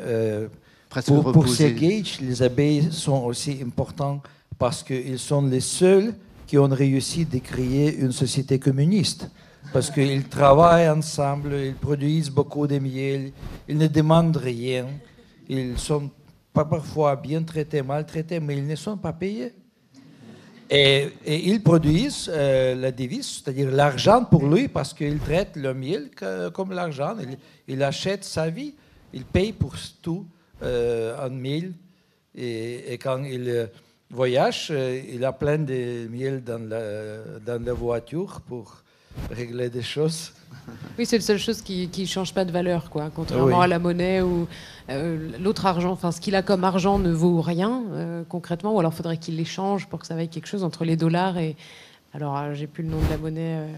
pour Sergueï, les abeilles sont aussi importantes parce qu'ils sont les seuls qui ont réussi à créer une société communiste. Parce qu'ils travaillent ensemble, ils produisent beaucoup de miel, ils ne demandent rien. Ils sont parfois bien traités, maltraités, mais ils ne sont pas payés. Et ils produisent la devise, c'est-à-dire l'argent pour lui, parce qu'ils traitent le miel comme l'argent. Il achète sa vie, il paye pour tout en miel. Et quand il voyage, il a plein de miel dans la voiture pour régler des choses. Oui, c'est la seule chose qui ne change pas de valeur, quoi, contrairement à la monnaie ou l'autre argent. Enfin, ce qu'il a comme argent ne vaut rien concrètement, ou alors faudrait qu'il l'échange pour que ça vaille quelque chose entre les dollars et... Alors, j'ai plus le nom de la monnaie.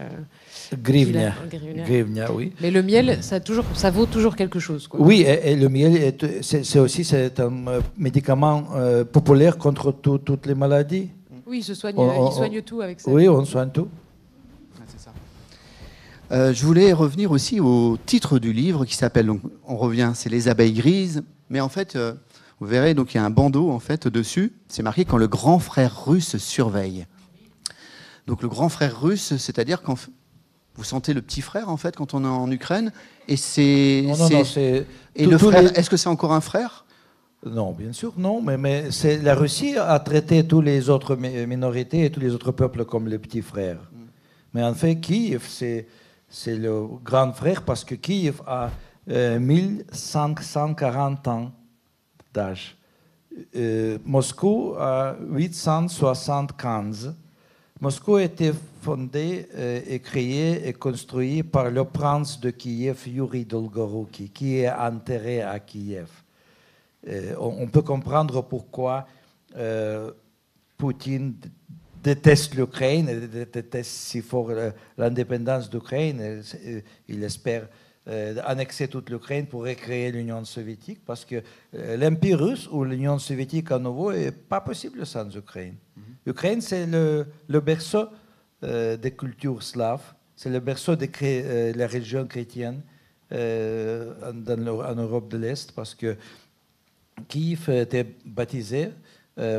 Grivnia. Grivnia, oui. Mais le miel, ça vaut toujours quelque chose, quoi. Oui, et le miel, c'est un médicament populaire contre toutes les maladies. Oui, il soigne tout avec ça. Oui, on soigne tout. Je voulais revenir aussi au titre du livre qui s'appelle, on revient, c'est Les Abeilles Grises, mais en fait, vous verrez, donc il y a un bandeau en fait dessus, c'est marqué quand le grand frère russe surveille. Donc le grand frère russe, c'est-à-dire quand vous sentez le petit frère en fait quand on est en Ukraine, et c'est... Non, c'est... Et le frère, est-ce que c'est encore un frère? Non, bien sûr, non, mais la Russie a traité toutes les autres minorités et tous les autres peuples comme les petits frères. Mais en fait, Kiev, c'est le grand frère parce que Kiev a 1540 ans d'âge. Moscou en 875. Moscou a été fondée et créée et construite par le prince de Kiev, Yuri Dolgorouki, qui est enterré à Kiev. On peut comprendre pourquoi Poutine déteste l'Ukraine, déteste si fort l'indépendance d'Ukraine. Il espère annexer toute l'Ukraine pour recréer l'Union soviétique, parce que l'Empire russe ou l'Union soviétique à nouveau n'est pas possible sans l'Ukraine. L'Ukraine, c'est le berceau des cultures slaves, c'est le berceau de la religion chrétienne en Europe de l'Est, parce que Kiev était baptisé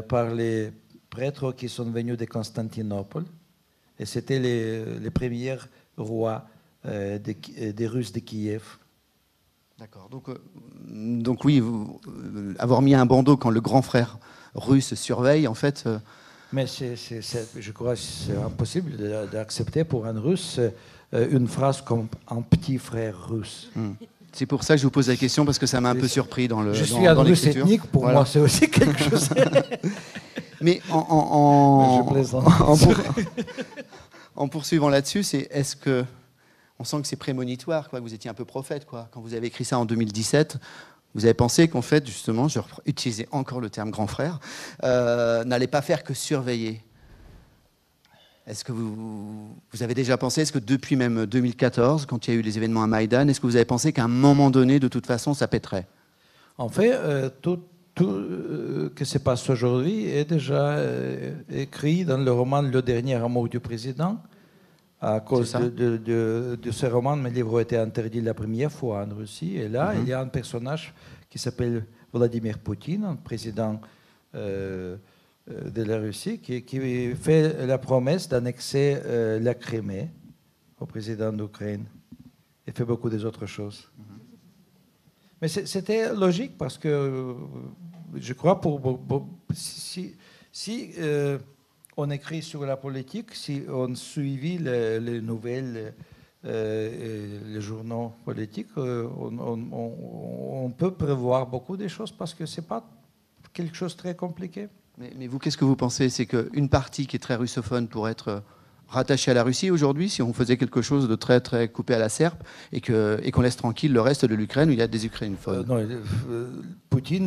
par les prêtres qui sont venus de Constantinople, et c'était les premiers rois des Russes de Kiev. D'accord. Donc oui, avoir mis un bandeau quand le grand frère russe surveille, en fait... Mais je crois que c'est impossible d'accepter pour un Russe une phrase comme « un petit frère russe ». C'est pour ça que je vous pose la question, parce que ça m'a un peu surpris dans l'écriture. Je suis un Russe ethnique, pour moi c'est aussi quelque chose... Mais en poursuivant là-dessus, est-ce que... On sent que c'est prémonitoire, quoi. Vous étiez un peu prophète, quoi. Quand vous avez écrit ça en 2017, vous avez pensé qu'en fait, justement, je utilisais encore le terme grand frère, n'allait pas faire que surveiller. Est-ce que vous avez déjà pensé, est-ce que depuis même 2014, quand il y a eu les événements à Maïdan, est-ce que vous avez pensé qu'à un moment donné, de toute façon, ça pèterait? En fait, tout que se passe aujourd'hui est déjà écrit dans le roman « Le dernier amour du président ». À cause de ce roman, mes livres ont été interdits la première fois en Russie. Et là, il y a un personnage qui s'appelle Vladimir Poutine, un président de la Russie, qui fait la promesse d'annexer la Crimée au président d'Ukraine. Et fait beaucoup d'autres choses. Mais c'était logique, parce que je crois si on écrit sur la politique, si on suivit les nouvelles, les journaux politiques, on peut prévoir beaucoup de choses, parce que ce n'est pas quelque chose de très compliqué. Mais vous, qu'est-ce que vous pensez? C'est qu'une partie qui est très russophone pourrait être rattachée à la Russie aujourd'hui, si on faisait quelque chose de très, très coupé à la serpe, et qu'on laisse tranquille le reste de l'Ukraine où il y a des ukrainophones? Non, Poutine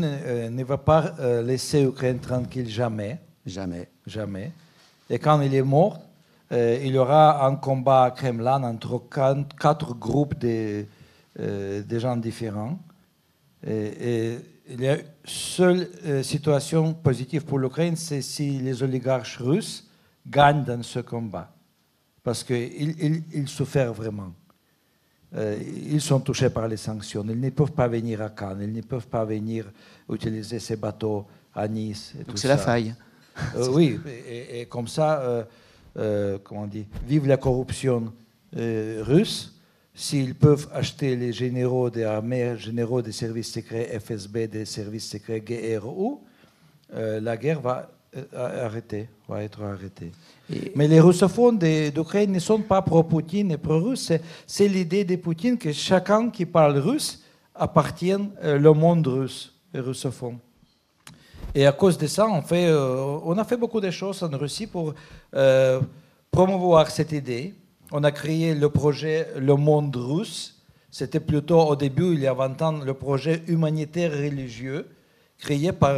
ne va pas laisser l'Ukraine tranquille jamais. Jamais. Jamais. Et quand il est mort, il y aura un combat à Kremlin entre quatre groupes de gens différents. Et la seule situation positive pour l'Ukraine, c'est si les oligarches russes gagnent dans ce combat. Parce qu'ils souffrent vraiment. Ils sont touchés par les sanctions. Ils ne peuvent pas venir à Cannes. Ils ne peuvent pas venir utiliser ces bateaux à Nice. Donc c'est la faille. Oui, et comme ça, comment on dit, vive la corruption russe. S'ils peuvent acheter les généraux des armées, généraux des services secrets FSB, des services secrets GRU, la guerre va être arrêtée. Mais les russophones d'Ukraine ne sont pas pro-Poutine et pro-russe. C'est l'idée de Poutine que chacun qui parle russe appartient au monde russe, russophone. Et à cause de ça, on a fait beaucoup de choses en Russie pour promouvoir cette idée. On a créé le projet Le Monde Russe. C'était plutôt, au début, il y a 20 ans, le projet humanitaire religieux créé par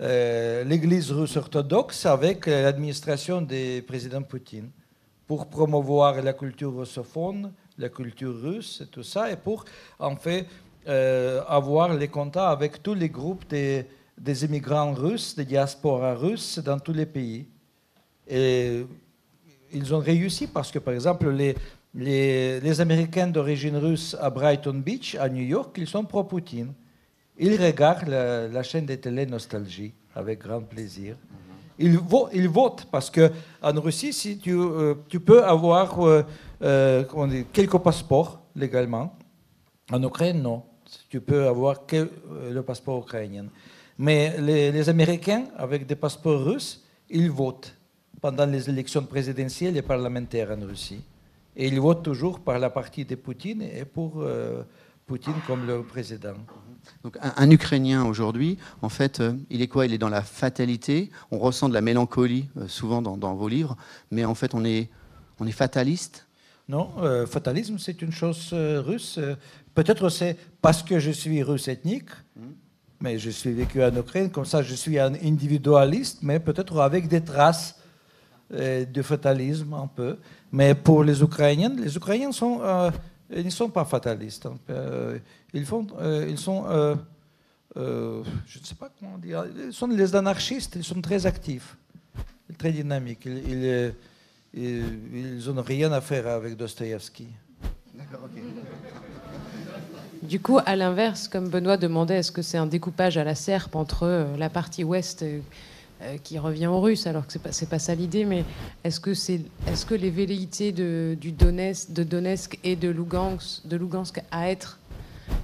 l'Église russe orthodoxe avec l'administration du président Poutine pour promouvoir la culture russophone, la culture russe et tout ça, et pour, avoir les contacts avec tous les groupes des immigrants russes, des diasporas russes dans tous les pays. Et ils ont réussi parce que, par exemple, les Américains d'origine russe à Brighton Beach, à New York, ils sont pro-Poutine. Ils regardent la chaîne de télé Nostalgie avec grand plaisir. Ils votent parce qu'en Russie, si tu peux avoir quelques passeports légalement. En Ukraine, non. Tu peux avoir que le passeport ukrainien. Mais les Américains, avec des passeports russes, ils votent pendant les élections présidentielles et parlementaires en Russie. Et ils votent toujours par la partie de Poutine et pour Poutine comme le président. Donc un Ukrainien aujourd'hui, en fait, il est quoi? Il est dans la fatalité. On ressent de la mélancolie souvent dans vos livres, mais en fait, on est fataliste. Non, fatalisme, c'est une chose russe. Peut-être c'est parce que je suis russe ethnique, mais je suis vécu en Ukraine, comme ça je suis un individualiste, mais peut-être avec des traces de fatalisme un peu. Mais pour les Ukrainiens sont... Ils ne sont pas fatalistes. Je ne sais pas comment dire. Ils sont les anarchistes. Ils sont très actifs, très dynamiques. Ils n'ont rien à faire avec Dostoïevski. D'accord, ok. Du coup, à l'inverse, comme Benoît demandait, est-ce que c'est un découpage à la serpe entre la partie ouest qui revient aux Russes, alors que c'est pas ça l'idée, mais est-ce que les velléités de Donetsk et de Lugansk à être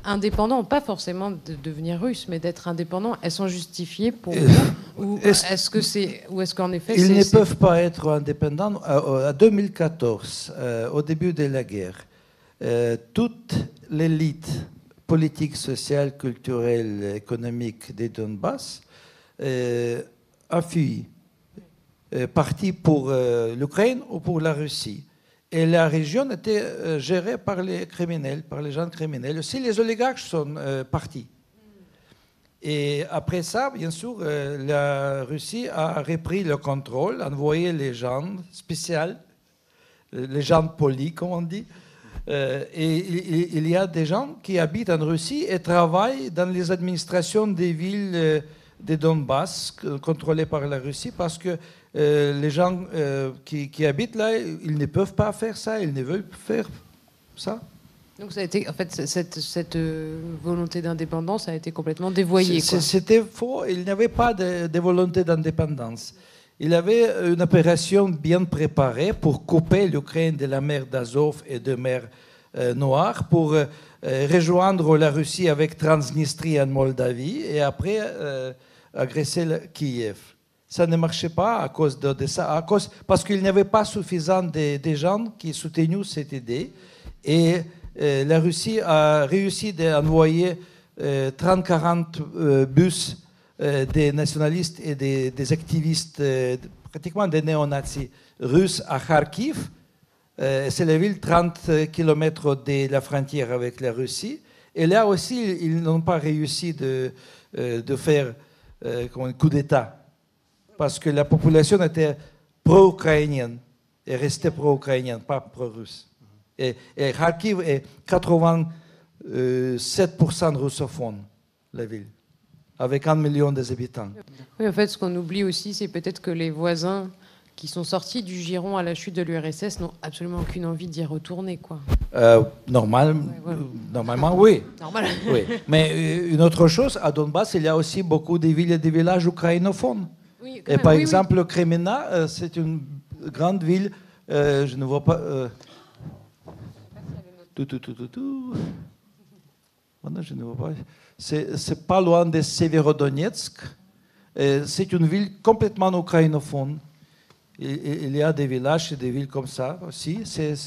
indépendants, pas forcément de devenir russe, mais d'être indépendants, elles sont justifiées pour vous, ou est-ce qu'en effet... Ils ne peuvent pas être indépendants. En 2014, au début de la guerre, toute l'élite politique, sociale, culturelle, économique des Donbass a fui, parti pour l'Ukraine ou pour la Russie. Et la région était gérée par les criminels, par les gens criminels. Aussi, les oligarques sont partis. Et après ça, bien sûr, la Russie a repris le contrôle, envoyé les gens spéciaux, les gens polis, comme on dit. Et il y a des gens qui habitent en Russie et travaillent dans les administrations des villes des Donbass, contrôlés par la Russie, parce que les gens qui habitent là, ils ne peuvent pas faire ça, ils ne veulent faire ça. Donc ça a été, en fait, cette volonté d'indépendance a été complètement dévoyée. C'était faux, il n'y avait pas de volonté d'indépendance. Il y avait une opération bien préparée pour couper l'Ukraine de la mer d'Azov et de mer Noire, pour rejoindre la Russie avec Transnistrie en Moldavie et après agresser Kiev. Ça ne marchait pas à cause d'Odessa, parce qu'il n'y avait pas suffisamment de gens qui soutenaient cette idée. Et la Russie a réussi d'envoyer 30-40 bus des nationalistes et des activistes, pratiquement des néo-nazis russes à Kharkiv. C'est la ville 30 km de la frontière avec la Russie. Et là aussi, ils n'ont pas réussi de faire un coup d'État, parce que la population était pro-ukrainienne et restait pro-ukrainienne, pas pro-russe. Et Kharkiv est 87% russophone, la ville, avec 1 million d'habitants. Oui, en fait, ce qu'on oublie aussi, c'est peut-être que les voisins qui sont sortis du giron à la chute de l'URSS n'ont absolument aucune envie d'y retourner, quoi. Normalement, oui. Normal. Oui. Mais une autre chose, à Donbass, il y a aussi beaucoup de villes et de villages ukrainophones. Oui, et par exemple, oui. Crimée, c'est une grande ville, je ne vois pas... Je ne vois pas. C'est pas loin de Severodonetsk. C'est une ville complètement ukrainophone. Il y a des villages et des villes comme ça aussi. C'est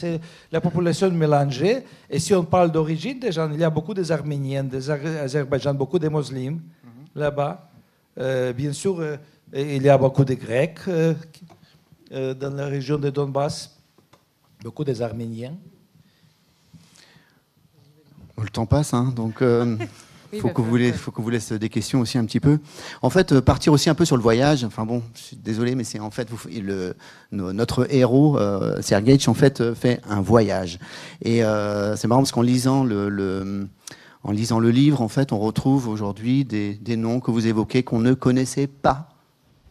la population mélangée. Et si on parle d'origine des gens, il y a beaucoup des Arméniens, des Azerbaïdjans, beaucoup des musulmans là-bas. Bien sûr, il y a beaucoup de Grecs dans la région de Donbass, beaucoup des Arméniens. Le temps passe, hein, donc... Il faut qu'on vous laisse des questions aussi un petit peu. En fait, partir aussi un peu sur le voyage. Enfin bon, je suis désolé, mais c'est en fait notre héros, Sergueï, en fait, fait un voyage. Et c'est marrant parce qu'en lisant le livre, en fait, on retrouve aujourd'hui des noms que vous évoquez qu'on ne connaissait pas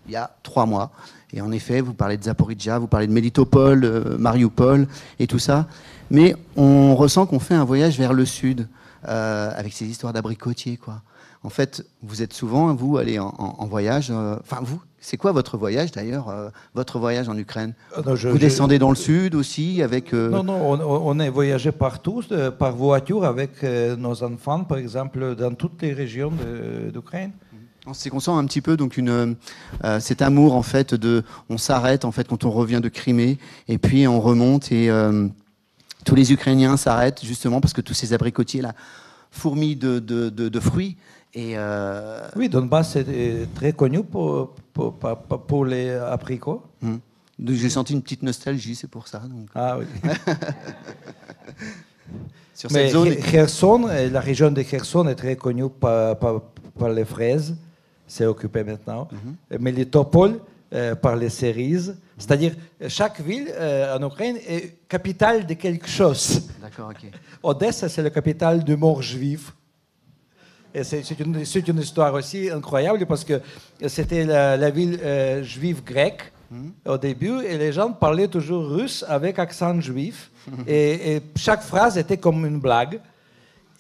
il y a 3 mois. Et en effet, vous parlez de Zaporizhia, vous parlez de Melitopol, Mariupol et tout ça. Mais on ressent qu'on fait un voyage vers le sud. Avec ces histoires d'abricotiers, quoi. En fait, vous êtes souvent, vous, allez en voyage. Enfin, vous, c'est quoi votre voyage, d'ailleurs, votre voyage en Ukraine? Vous descendez dans le sud aussi avec... Non, on est voyagé partout, par voiture, avec nos enfants, par exemple, dans toutes les régions d'Ukraine. C'est qu'on sent un petit peu donc cet amour, en fait, on s'arrête, en fait, quand on revient de Crimée, et puis on remonte et... Tous les Ukrainiens s'arrêtent justement parce que tous ces abricotiers là fourmille de fruits. Et oui, Donbass est très connu pour les abricots. J'ai senti une petite nostalgie, c'est pour ça. Donc. Ah oui. Sur cette zone. Kherson, la région de Kherson est très connue par les fraises, c'est occupé maintenant. Melitopol par les cerises. C'est-à-dire, chaque ville en Ukraine est capitale de quelque chose. D'accord, ok. Odessa, c'est la capitale du mort juif. C'est une histoire aussi incroyable parce que c'était la ville juive grecque au début et les gens parlaient toujours russe avec accent juif et chaque phrase était comme une blague.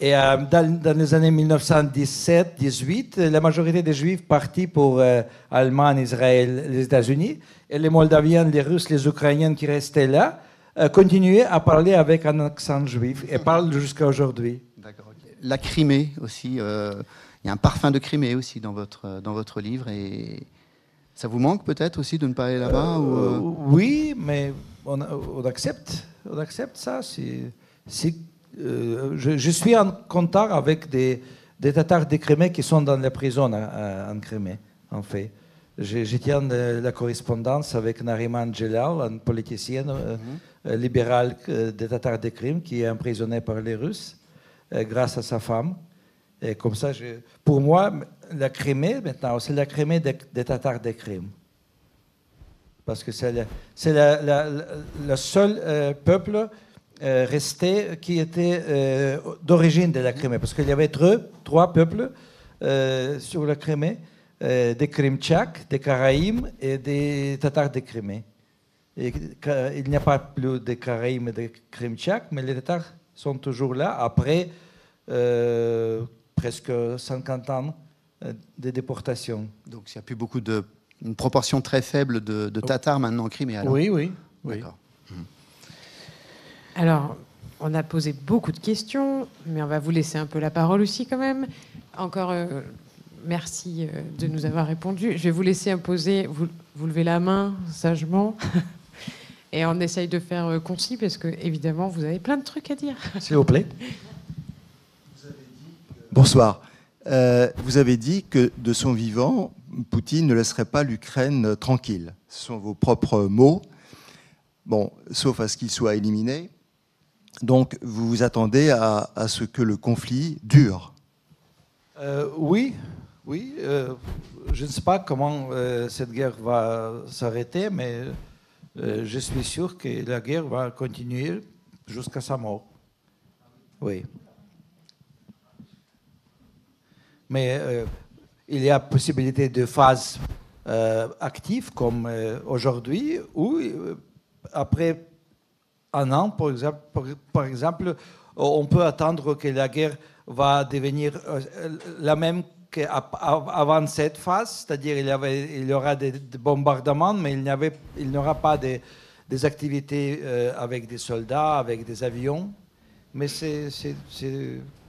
Et dans les années 1917-18, la majorité des Juifs partis pour Allemagne, Israël, les États-Unis, et les Moldaviens, les Russes, les Ukrainiens qui restaient là, continuaient à parler avec un accent juif et parlent jusqu'à aujourd'hui. D'accord. La Crimée aussi, il y a un parfum de Crimée aussi dans votre livre, et ça vous manque peut-être aussi de ne pas aller là-bas ou... Oui, mais on accepte ça. Je suis en contact avec des Tatars de Crimée qui sont dans les prisons en Crimée, en fait. Je tiens la correspondance avec Nariman Djelal, un politicien libéral des Tatars de Crimée qui est emprisonné par les Russes grâce à sa femme. Et comme ça, pour moi, la Crimée, maintenant, c'est la Crimée des Tatars de Crimée. Parce que c'est le seul peuple resté qui était d'origine de la Crimée, parce qu'il y avait trois peuples sur la Crimée, des Krimchak, des Caraïm et des Tatars de Crimée. Il n'y a pas plus de Caraïm et de Krimchak, mais les Tatars sont toujours là après presque 50 ans de déportation. Donc il n'y a plus beaucoup une proportion très faible de Tatars maintenant en Crimée. Alors. Oui. D'accord. Alors, on a posé beaucoup de questions, mais on va vous laisser un peu la parole aussi quand même. Encore, merci de nous avoir répondu. Je vais vous laisser poser, vous levez la main sagement, et on essaye de faire concis, parce que évidemment, vous avez plein de trucs à dire. S'il vous plaît. Vous avez dit que... Bonsoir. Vous avez dit que de son vivant, Poutine ne laisserait pas l'Ukraine tranquille. Ce sont vos propres mots, bon, sauf à ce qu'il soit éliminé. Donc, vous vous attendez à ce que le conflit dure. Oui. Je ne sais pas comment cette guerre va s'arrêter, mais je suis sûr que la guerre va continuer jusqu'à sa mort. Oui. Mais il y a possibilité de phase active, comme aujourd'hui, où après... un an, par exemple, on peut attendre que la guerre va devenir la même qu'avant cette phase, c'est-à-dire il y aura des bombardements, mais il n'y aura pas des activités avec des soldats, avec des avions. Mais c'est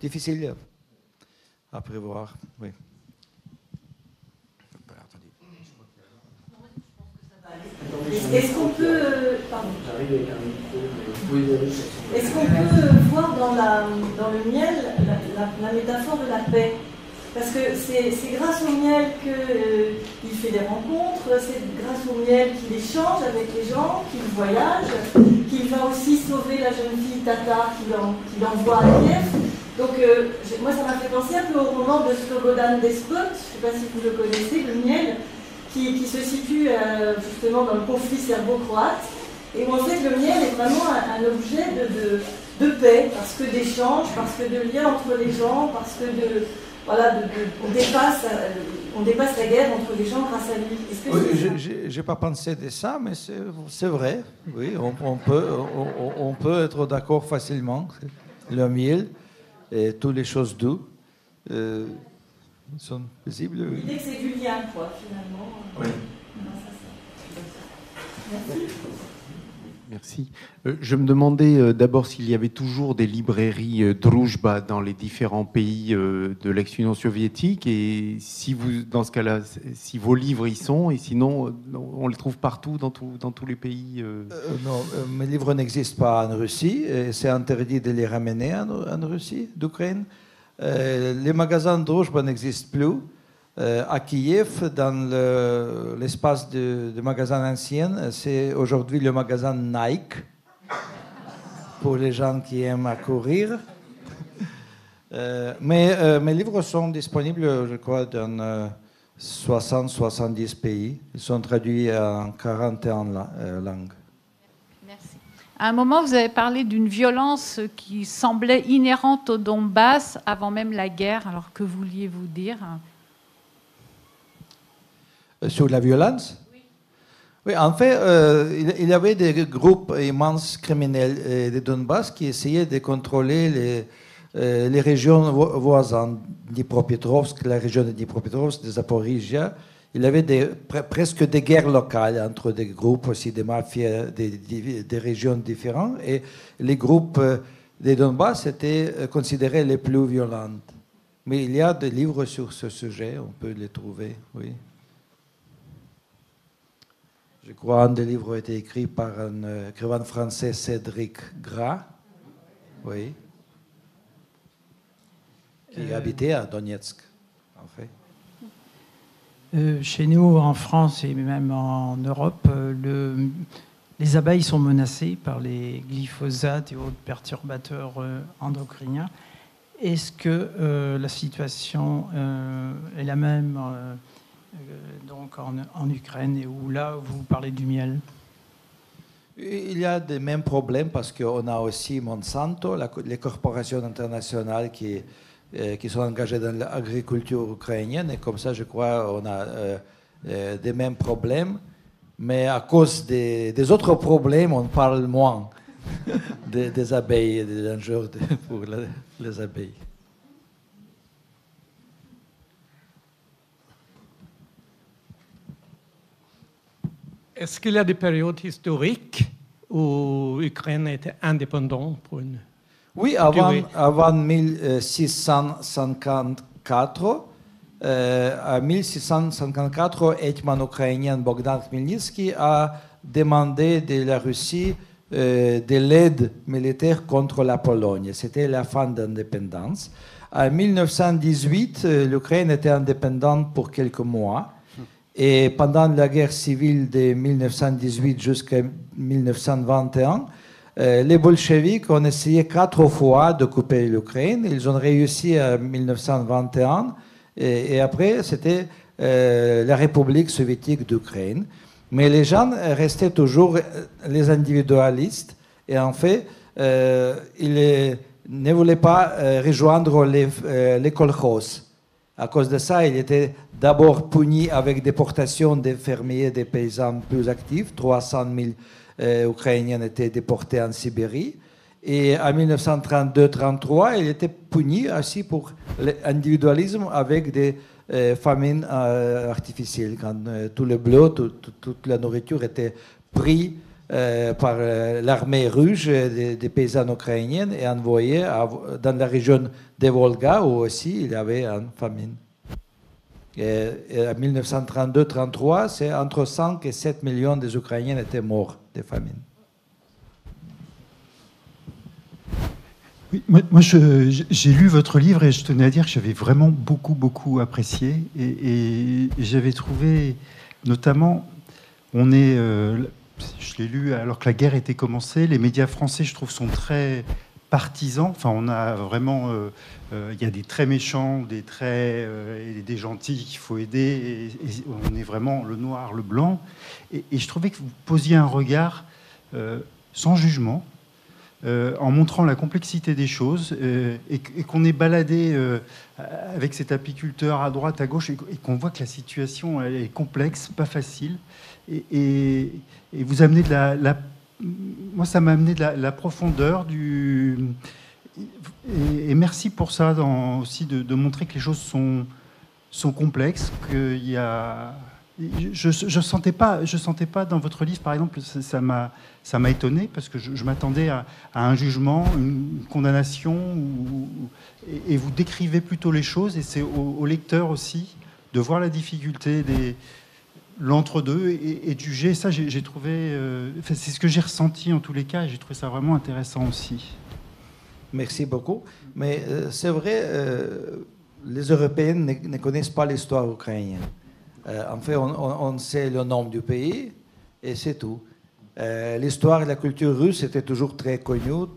difficile à prévoir. Oui. Est-ce qu'on peut, voir dans le miel la métaphore de la paix? Parce que c'est grâce au miel qu'il fait des rencontres, c'est grâce au miel qu'il échange avec les gens, qu'il voyage, qu'il va aussi sauver la jeune fille tatar qu'il envoie à Kiev. Donc moi ça m'a fait penser un peu au roman de Slobodan Despot, je ne sais pas si vous le connaissez, Le Miel, qui se situe justement dans le conflit serbo-croate, et où en fait le miel est vraiment un objet de paix, parce que d'échange, parce que de lien entre les gens, parce que on dépasse la guerre entre les gens grâce à lui. J'ai pas pensé de ça, mais c'est vrai. Oui, on peut être d'accord facilement. Le miel et toutes les choses douces. Sont possibles. Oui. L'idée que c'est du lien, quoi, finalement. Oui. Non, ça. Merci. Merci. Je me demandais d'abord s'il y avait toujours des librairies Drujba dans les différents pays de l'ex-Union soviétique, et si vous, dans ce cas-là, si vos livres y sont, et sinon, on les trouve partout, dans tous les pays. Non, mes livres n'existent pas en Russie, et c'est interdit de les ramener en Russie, d'Ukraine. Les magasins Drujba n'existent plus. À Kiev, dans l'espace de magasins anciens, c'est aujourd'hui le magasin Nike, pour les gens qui aiment à courir. Mais mes livres sont disponibles, je crois, dans 60-70 pays. Ils sont traduits en 41 langues. Merci. À un moment, vous avez parlé d'une violence qui semblait inhérente au Donbass avant même la guerre. Alors, que vouliez-vous dire ? Sur la violence? Oui. Oui, en fait, il y avait des groupes immenses criminels de Donbass qui essayaient de contrôler les régions voisines, Dnipropetrovsk, la région de Dnipropetrovsk, de Zaporizhia. Il y avait presque des guerres locales entre des groupes aussi, des mafias, des régions différentes. Et les groupes de Donbass étaient considérés les plus violents. Mais il y a des livres sur ce sujet, on peut les trouver, oui. Je crois qu'un des livres a été écrit par un écrivain français, Cédric Gras, oui, qui habitait à Donetsk, en fait. Chez nous, en France et même en Europe, les abeilles sont menacées par les glyphosates et autres perturbateurs endocriniens. Est-ce que la situation est la même donc en Ukraine, et où là vous parlez du miel? Il y a des mêmes problèmes parce qu'on a aussi Monsanto, les corporations internationales qui sont engagées dans l'agriculture ukrainienne, et comme ça je crois qu'on a des mêmes problèmes, mais à cause des autres problèmes on parle moins des abeilles et des dangers pour les abeilles. Est-ce qu'il y a des périodes historiques où l'Ukraine était indépendante pour une... Oui, avant 1654, en 1654, Hetman ukrainien Bogdan Khmelnytsky a demandé de la Russie de l'aide militaire contre la Pologne. C'était la fin de l'indépendance. En 1918, l'Ukraine était indépendante pour quelques mois. Et pendant la guerre civile de 1918 jusqu'à 1921, les bolcheviks ont essayé 4 fois d'occuper l'Ukraine. Ils ont réussi en 1921. Et après, c'était la République soviétique d'Ukraine. Mais les gens restaient toujours les individualistes. Et en fait, ils ne voulaient pas rejoindre les kolkhozes. À cause de ça, il était d'abord puni avec déportation des fermiers, des paysans plus actifs. 300 000 Ukrainiens étaient déportés en Sibérie. Et en 1932-33, il était puni aussi pour l'individualisme avec des famines artificielles. Quand tout le blé, toute la nourriture était prise par l'armée russe des paysans ukrainiens et envoyés dans la région de Volga où aussi il y avait une famine. Et en 1932-33, c'est entre 5 et 7 millions des Ukrainiens étaient morts de famine. Oui, moi j'ai lu votre livre et je tenais à dire que j'avais vraiment beaucoup apprécié et j'avais trouvé notamment, on est... je l'ai lu alors que la guerre était commencée. Les médias français, je trouve, sont très partisans. Enfin, on a vraiment... il y a des très méchants, des très... et des gentils qu'il faut aider. Et on est vraiment le noir, le blanc. Et je trouvais que vous posiez un regard sans jugement, en montrant la complexité des choses, et qu'on est baladé avec cet apiculteur à droite, à gauche, et qu'on voit que la situation elle est complexe, pas facile. Et vous amenez de la moi ça m'a amené de la profondeur du et merci pour ça aussi de montrer que les choses sont complexes, qu'il y a je sentais pas dans votre livre par exemple, ça m'a étonné parce que je m'attendais à un jugement, une condamnation et vous décrivez plutôt les choses et c'est au lecteur aussi de voir la difficulté des l'entre-deux et du G, ça j'ai trouvé... c'est ce que j'ai ressenti en tous les cas, et j'ai trouvé ça vraiment intéressant aussi. Merci beaucoup. Mais c'est vrai, les Européens ne connaissent pas l'histoire ukrainienne. En fait, on sait le nom du pays et c'est tout. L'histoire et la culture russe étaient toujours très connues,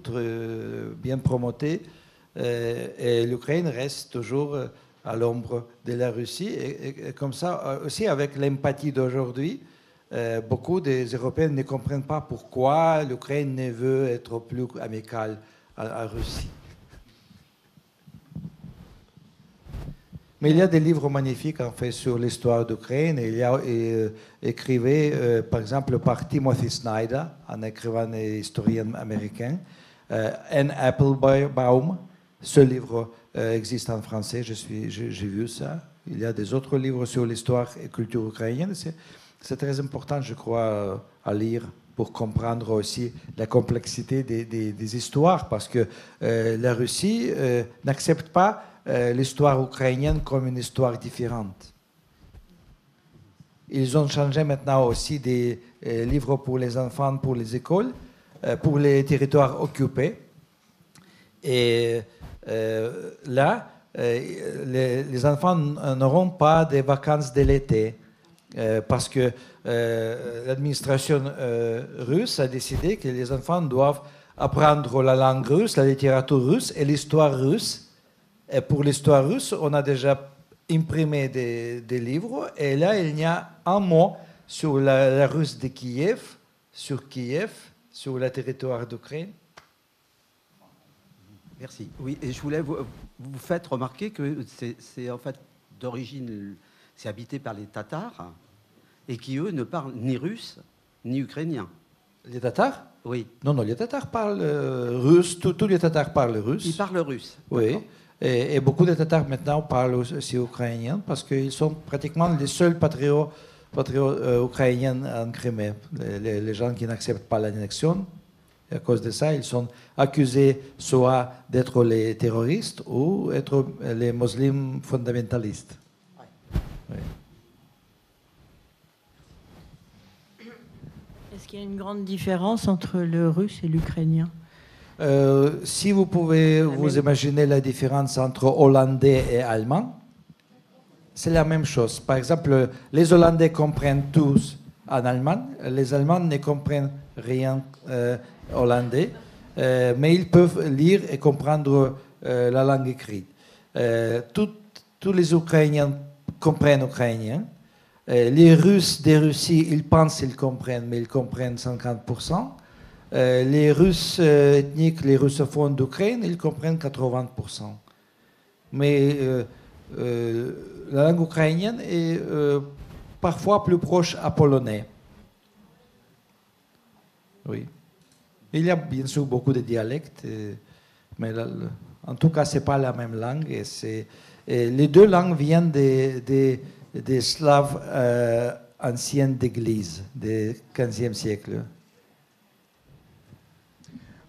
bien promotées. Et l'Ukraine reste toujours à l'ombre de la Russie. Et comme ça, aussi avec l'empathie d'aujourd'hui, beaucoup des Européens ne comprennent pas pourquoi l'Ukraine ne veut être plus amicale à Russie. Mais il y a des livres magnifiques en fait sur l'histoire d'Ukraine. Il y a écrivé par exemple par Timothy Snyder, un écrivain et historien américain, Anne Applebaum. Ce livre existe en français. J'ai vu ça. Il y a des autres livres sur l'histoire et culture ukrainienne. C'est très important, je crois, à lire pour comprendre aussi la complexité des histoires, parce que la Russie n'accepte pas l'histoire ukrainienne comme une histoire différente. Ils ont changé maintenant aussi des livres pour les enfants, pour les écoles, pour les territoires occupés. Et là, les enfants n'auront pas de vacances de l'été. Parce que l'administration russe a décidé que les enfants doivent apprendre la langue russe, la littérature russe et l'histoire russe. Et pour l'histoire russe, on a déjà imprimé des livres. Et là, il y a un mot sur la Russe de Kiev, sur Kiev, sur le territoire d'Ukraine. Merci. Oui, et je voulais vous faites remarquer que c'est en fait d'origine... C'est habité par les Tatars et qui, eux, ne parlent ni russe ni ukrainien. Les Tatars? Oui. Non, les Tatars parlent russe. Tous les Tatars parlent russe. Ils parlent russe. Oui. Et beaucoup de Tatars maintenant parlent aussi ukrainien parce qu'ils sont pratiquement les seuls patriotes ukrainiens en Crimée. Les gens qui n'acceptent pas l'annexion, à cause de ça, ils sont accusés soit d'être les terroristes ou d'être les musulmans fondamentalistes. Est-ce qu'il y a une grande différence entre le russe et l'ukrainien? Si vous pouvez vous imaginer la différence entre hollandais et allemand, c'est la même chose. Par exemple, les Hollandais comprennent tous en allemand, les Allemands ne comprennent rien hollandais, mais ils peuvent lire et comprendre la langue écrite. Tous les Ukrainiens comprennent ukrainien. Les Russes de Russie, ils pensent qu'ils comprennent, mais ils comprennent 50%. Les Russes ethniques, les russophones d'Ukraine, ils comprennent 80%. Mais la langue ukrainienne est parfois plus proche à polonais. Oui. Il y a bien sûr beaucoup de dialectes, mais en tout cas, ce n'est pas la même langue et c'est... Et les deux langues viennent des Slaves anciens d'Église, du XVe siècle.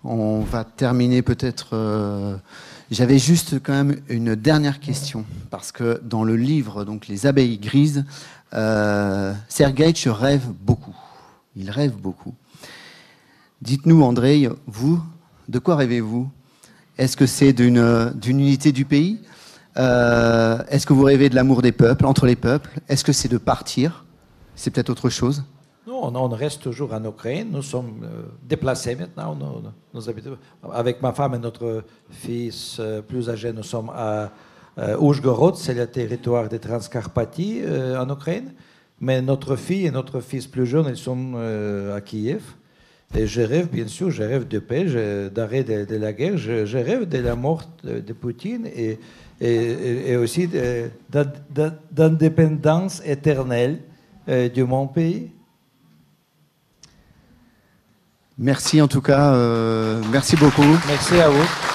On va terminer peut-être... J'avais juste quand même une dernière question, parce que dans le livre, donc Les Abeilles Grises, Sergueï rêve beaucoup. Il rêve beaucoup. Dites-nous, Andréi, vous, de quoi rêvez-vous? Est-ce que c'est d'une unité du pays? Est-ce que vous rêvez de l'amour des peuples, entre les peuples? Est-ce que c'est de partir? C'est peut-être autre chose? Non, on reste toujours en Ukraine. Nous sommes déplacés maintenant. Nous habitons, avec ma femme et notre fils plus âgé, nous sommes à Oujgorod, c'est le territoire des Transcarpathie en Ukraine. Mais notre fille et notre fils plus jeunes, ils sont à Kiev. Et je rêve, bien sûr, je rêve de paix, d'arrêt de la guerre, je rêve de la mort de Poutine et aussi d'indépendance éternelle de mon pays. Merci en tout cas, merci beaucoup. Merci à vous.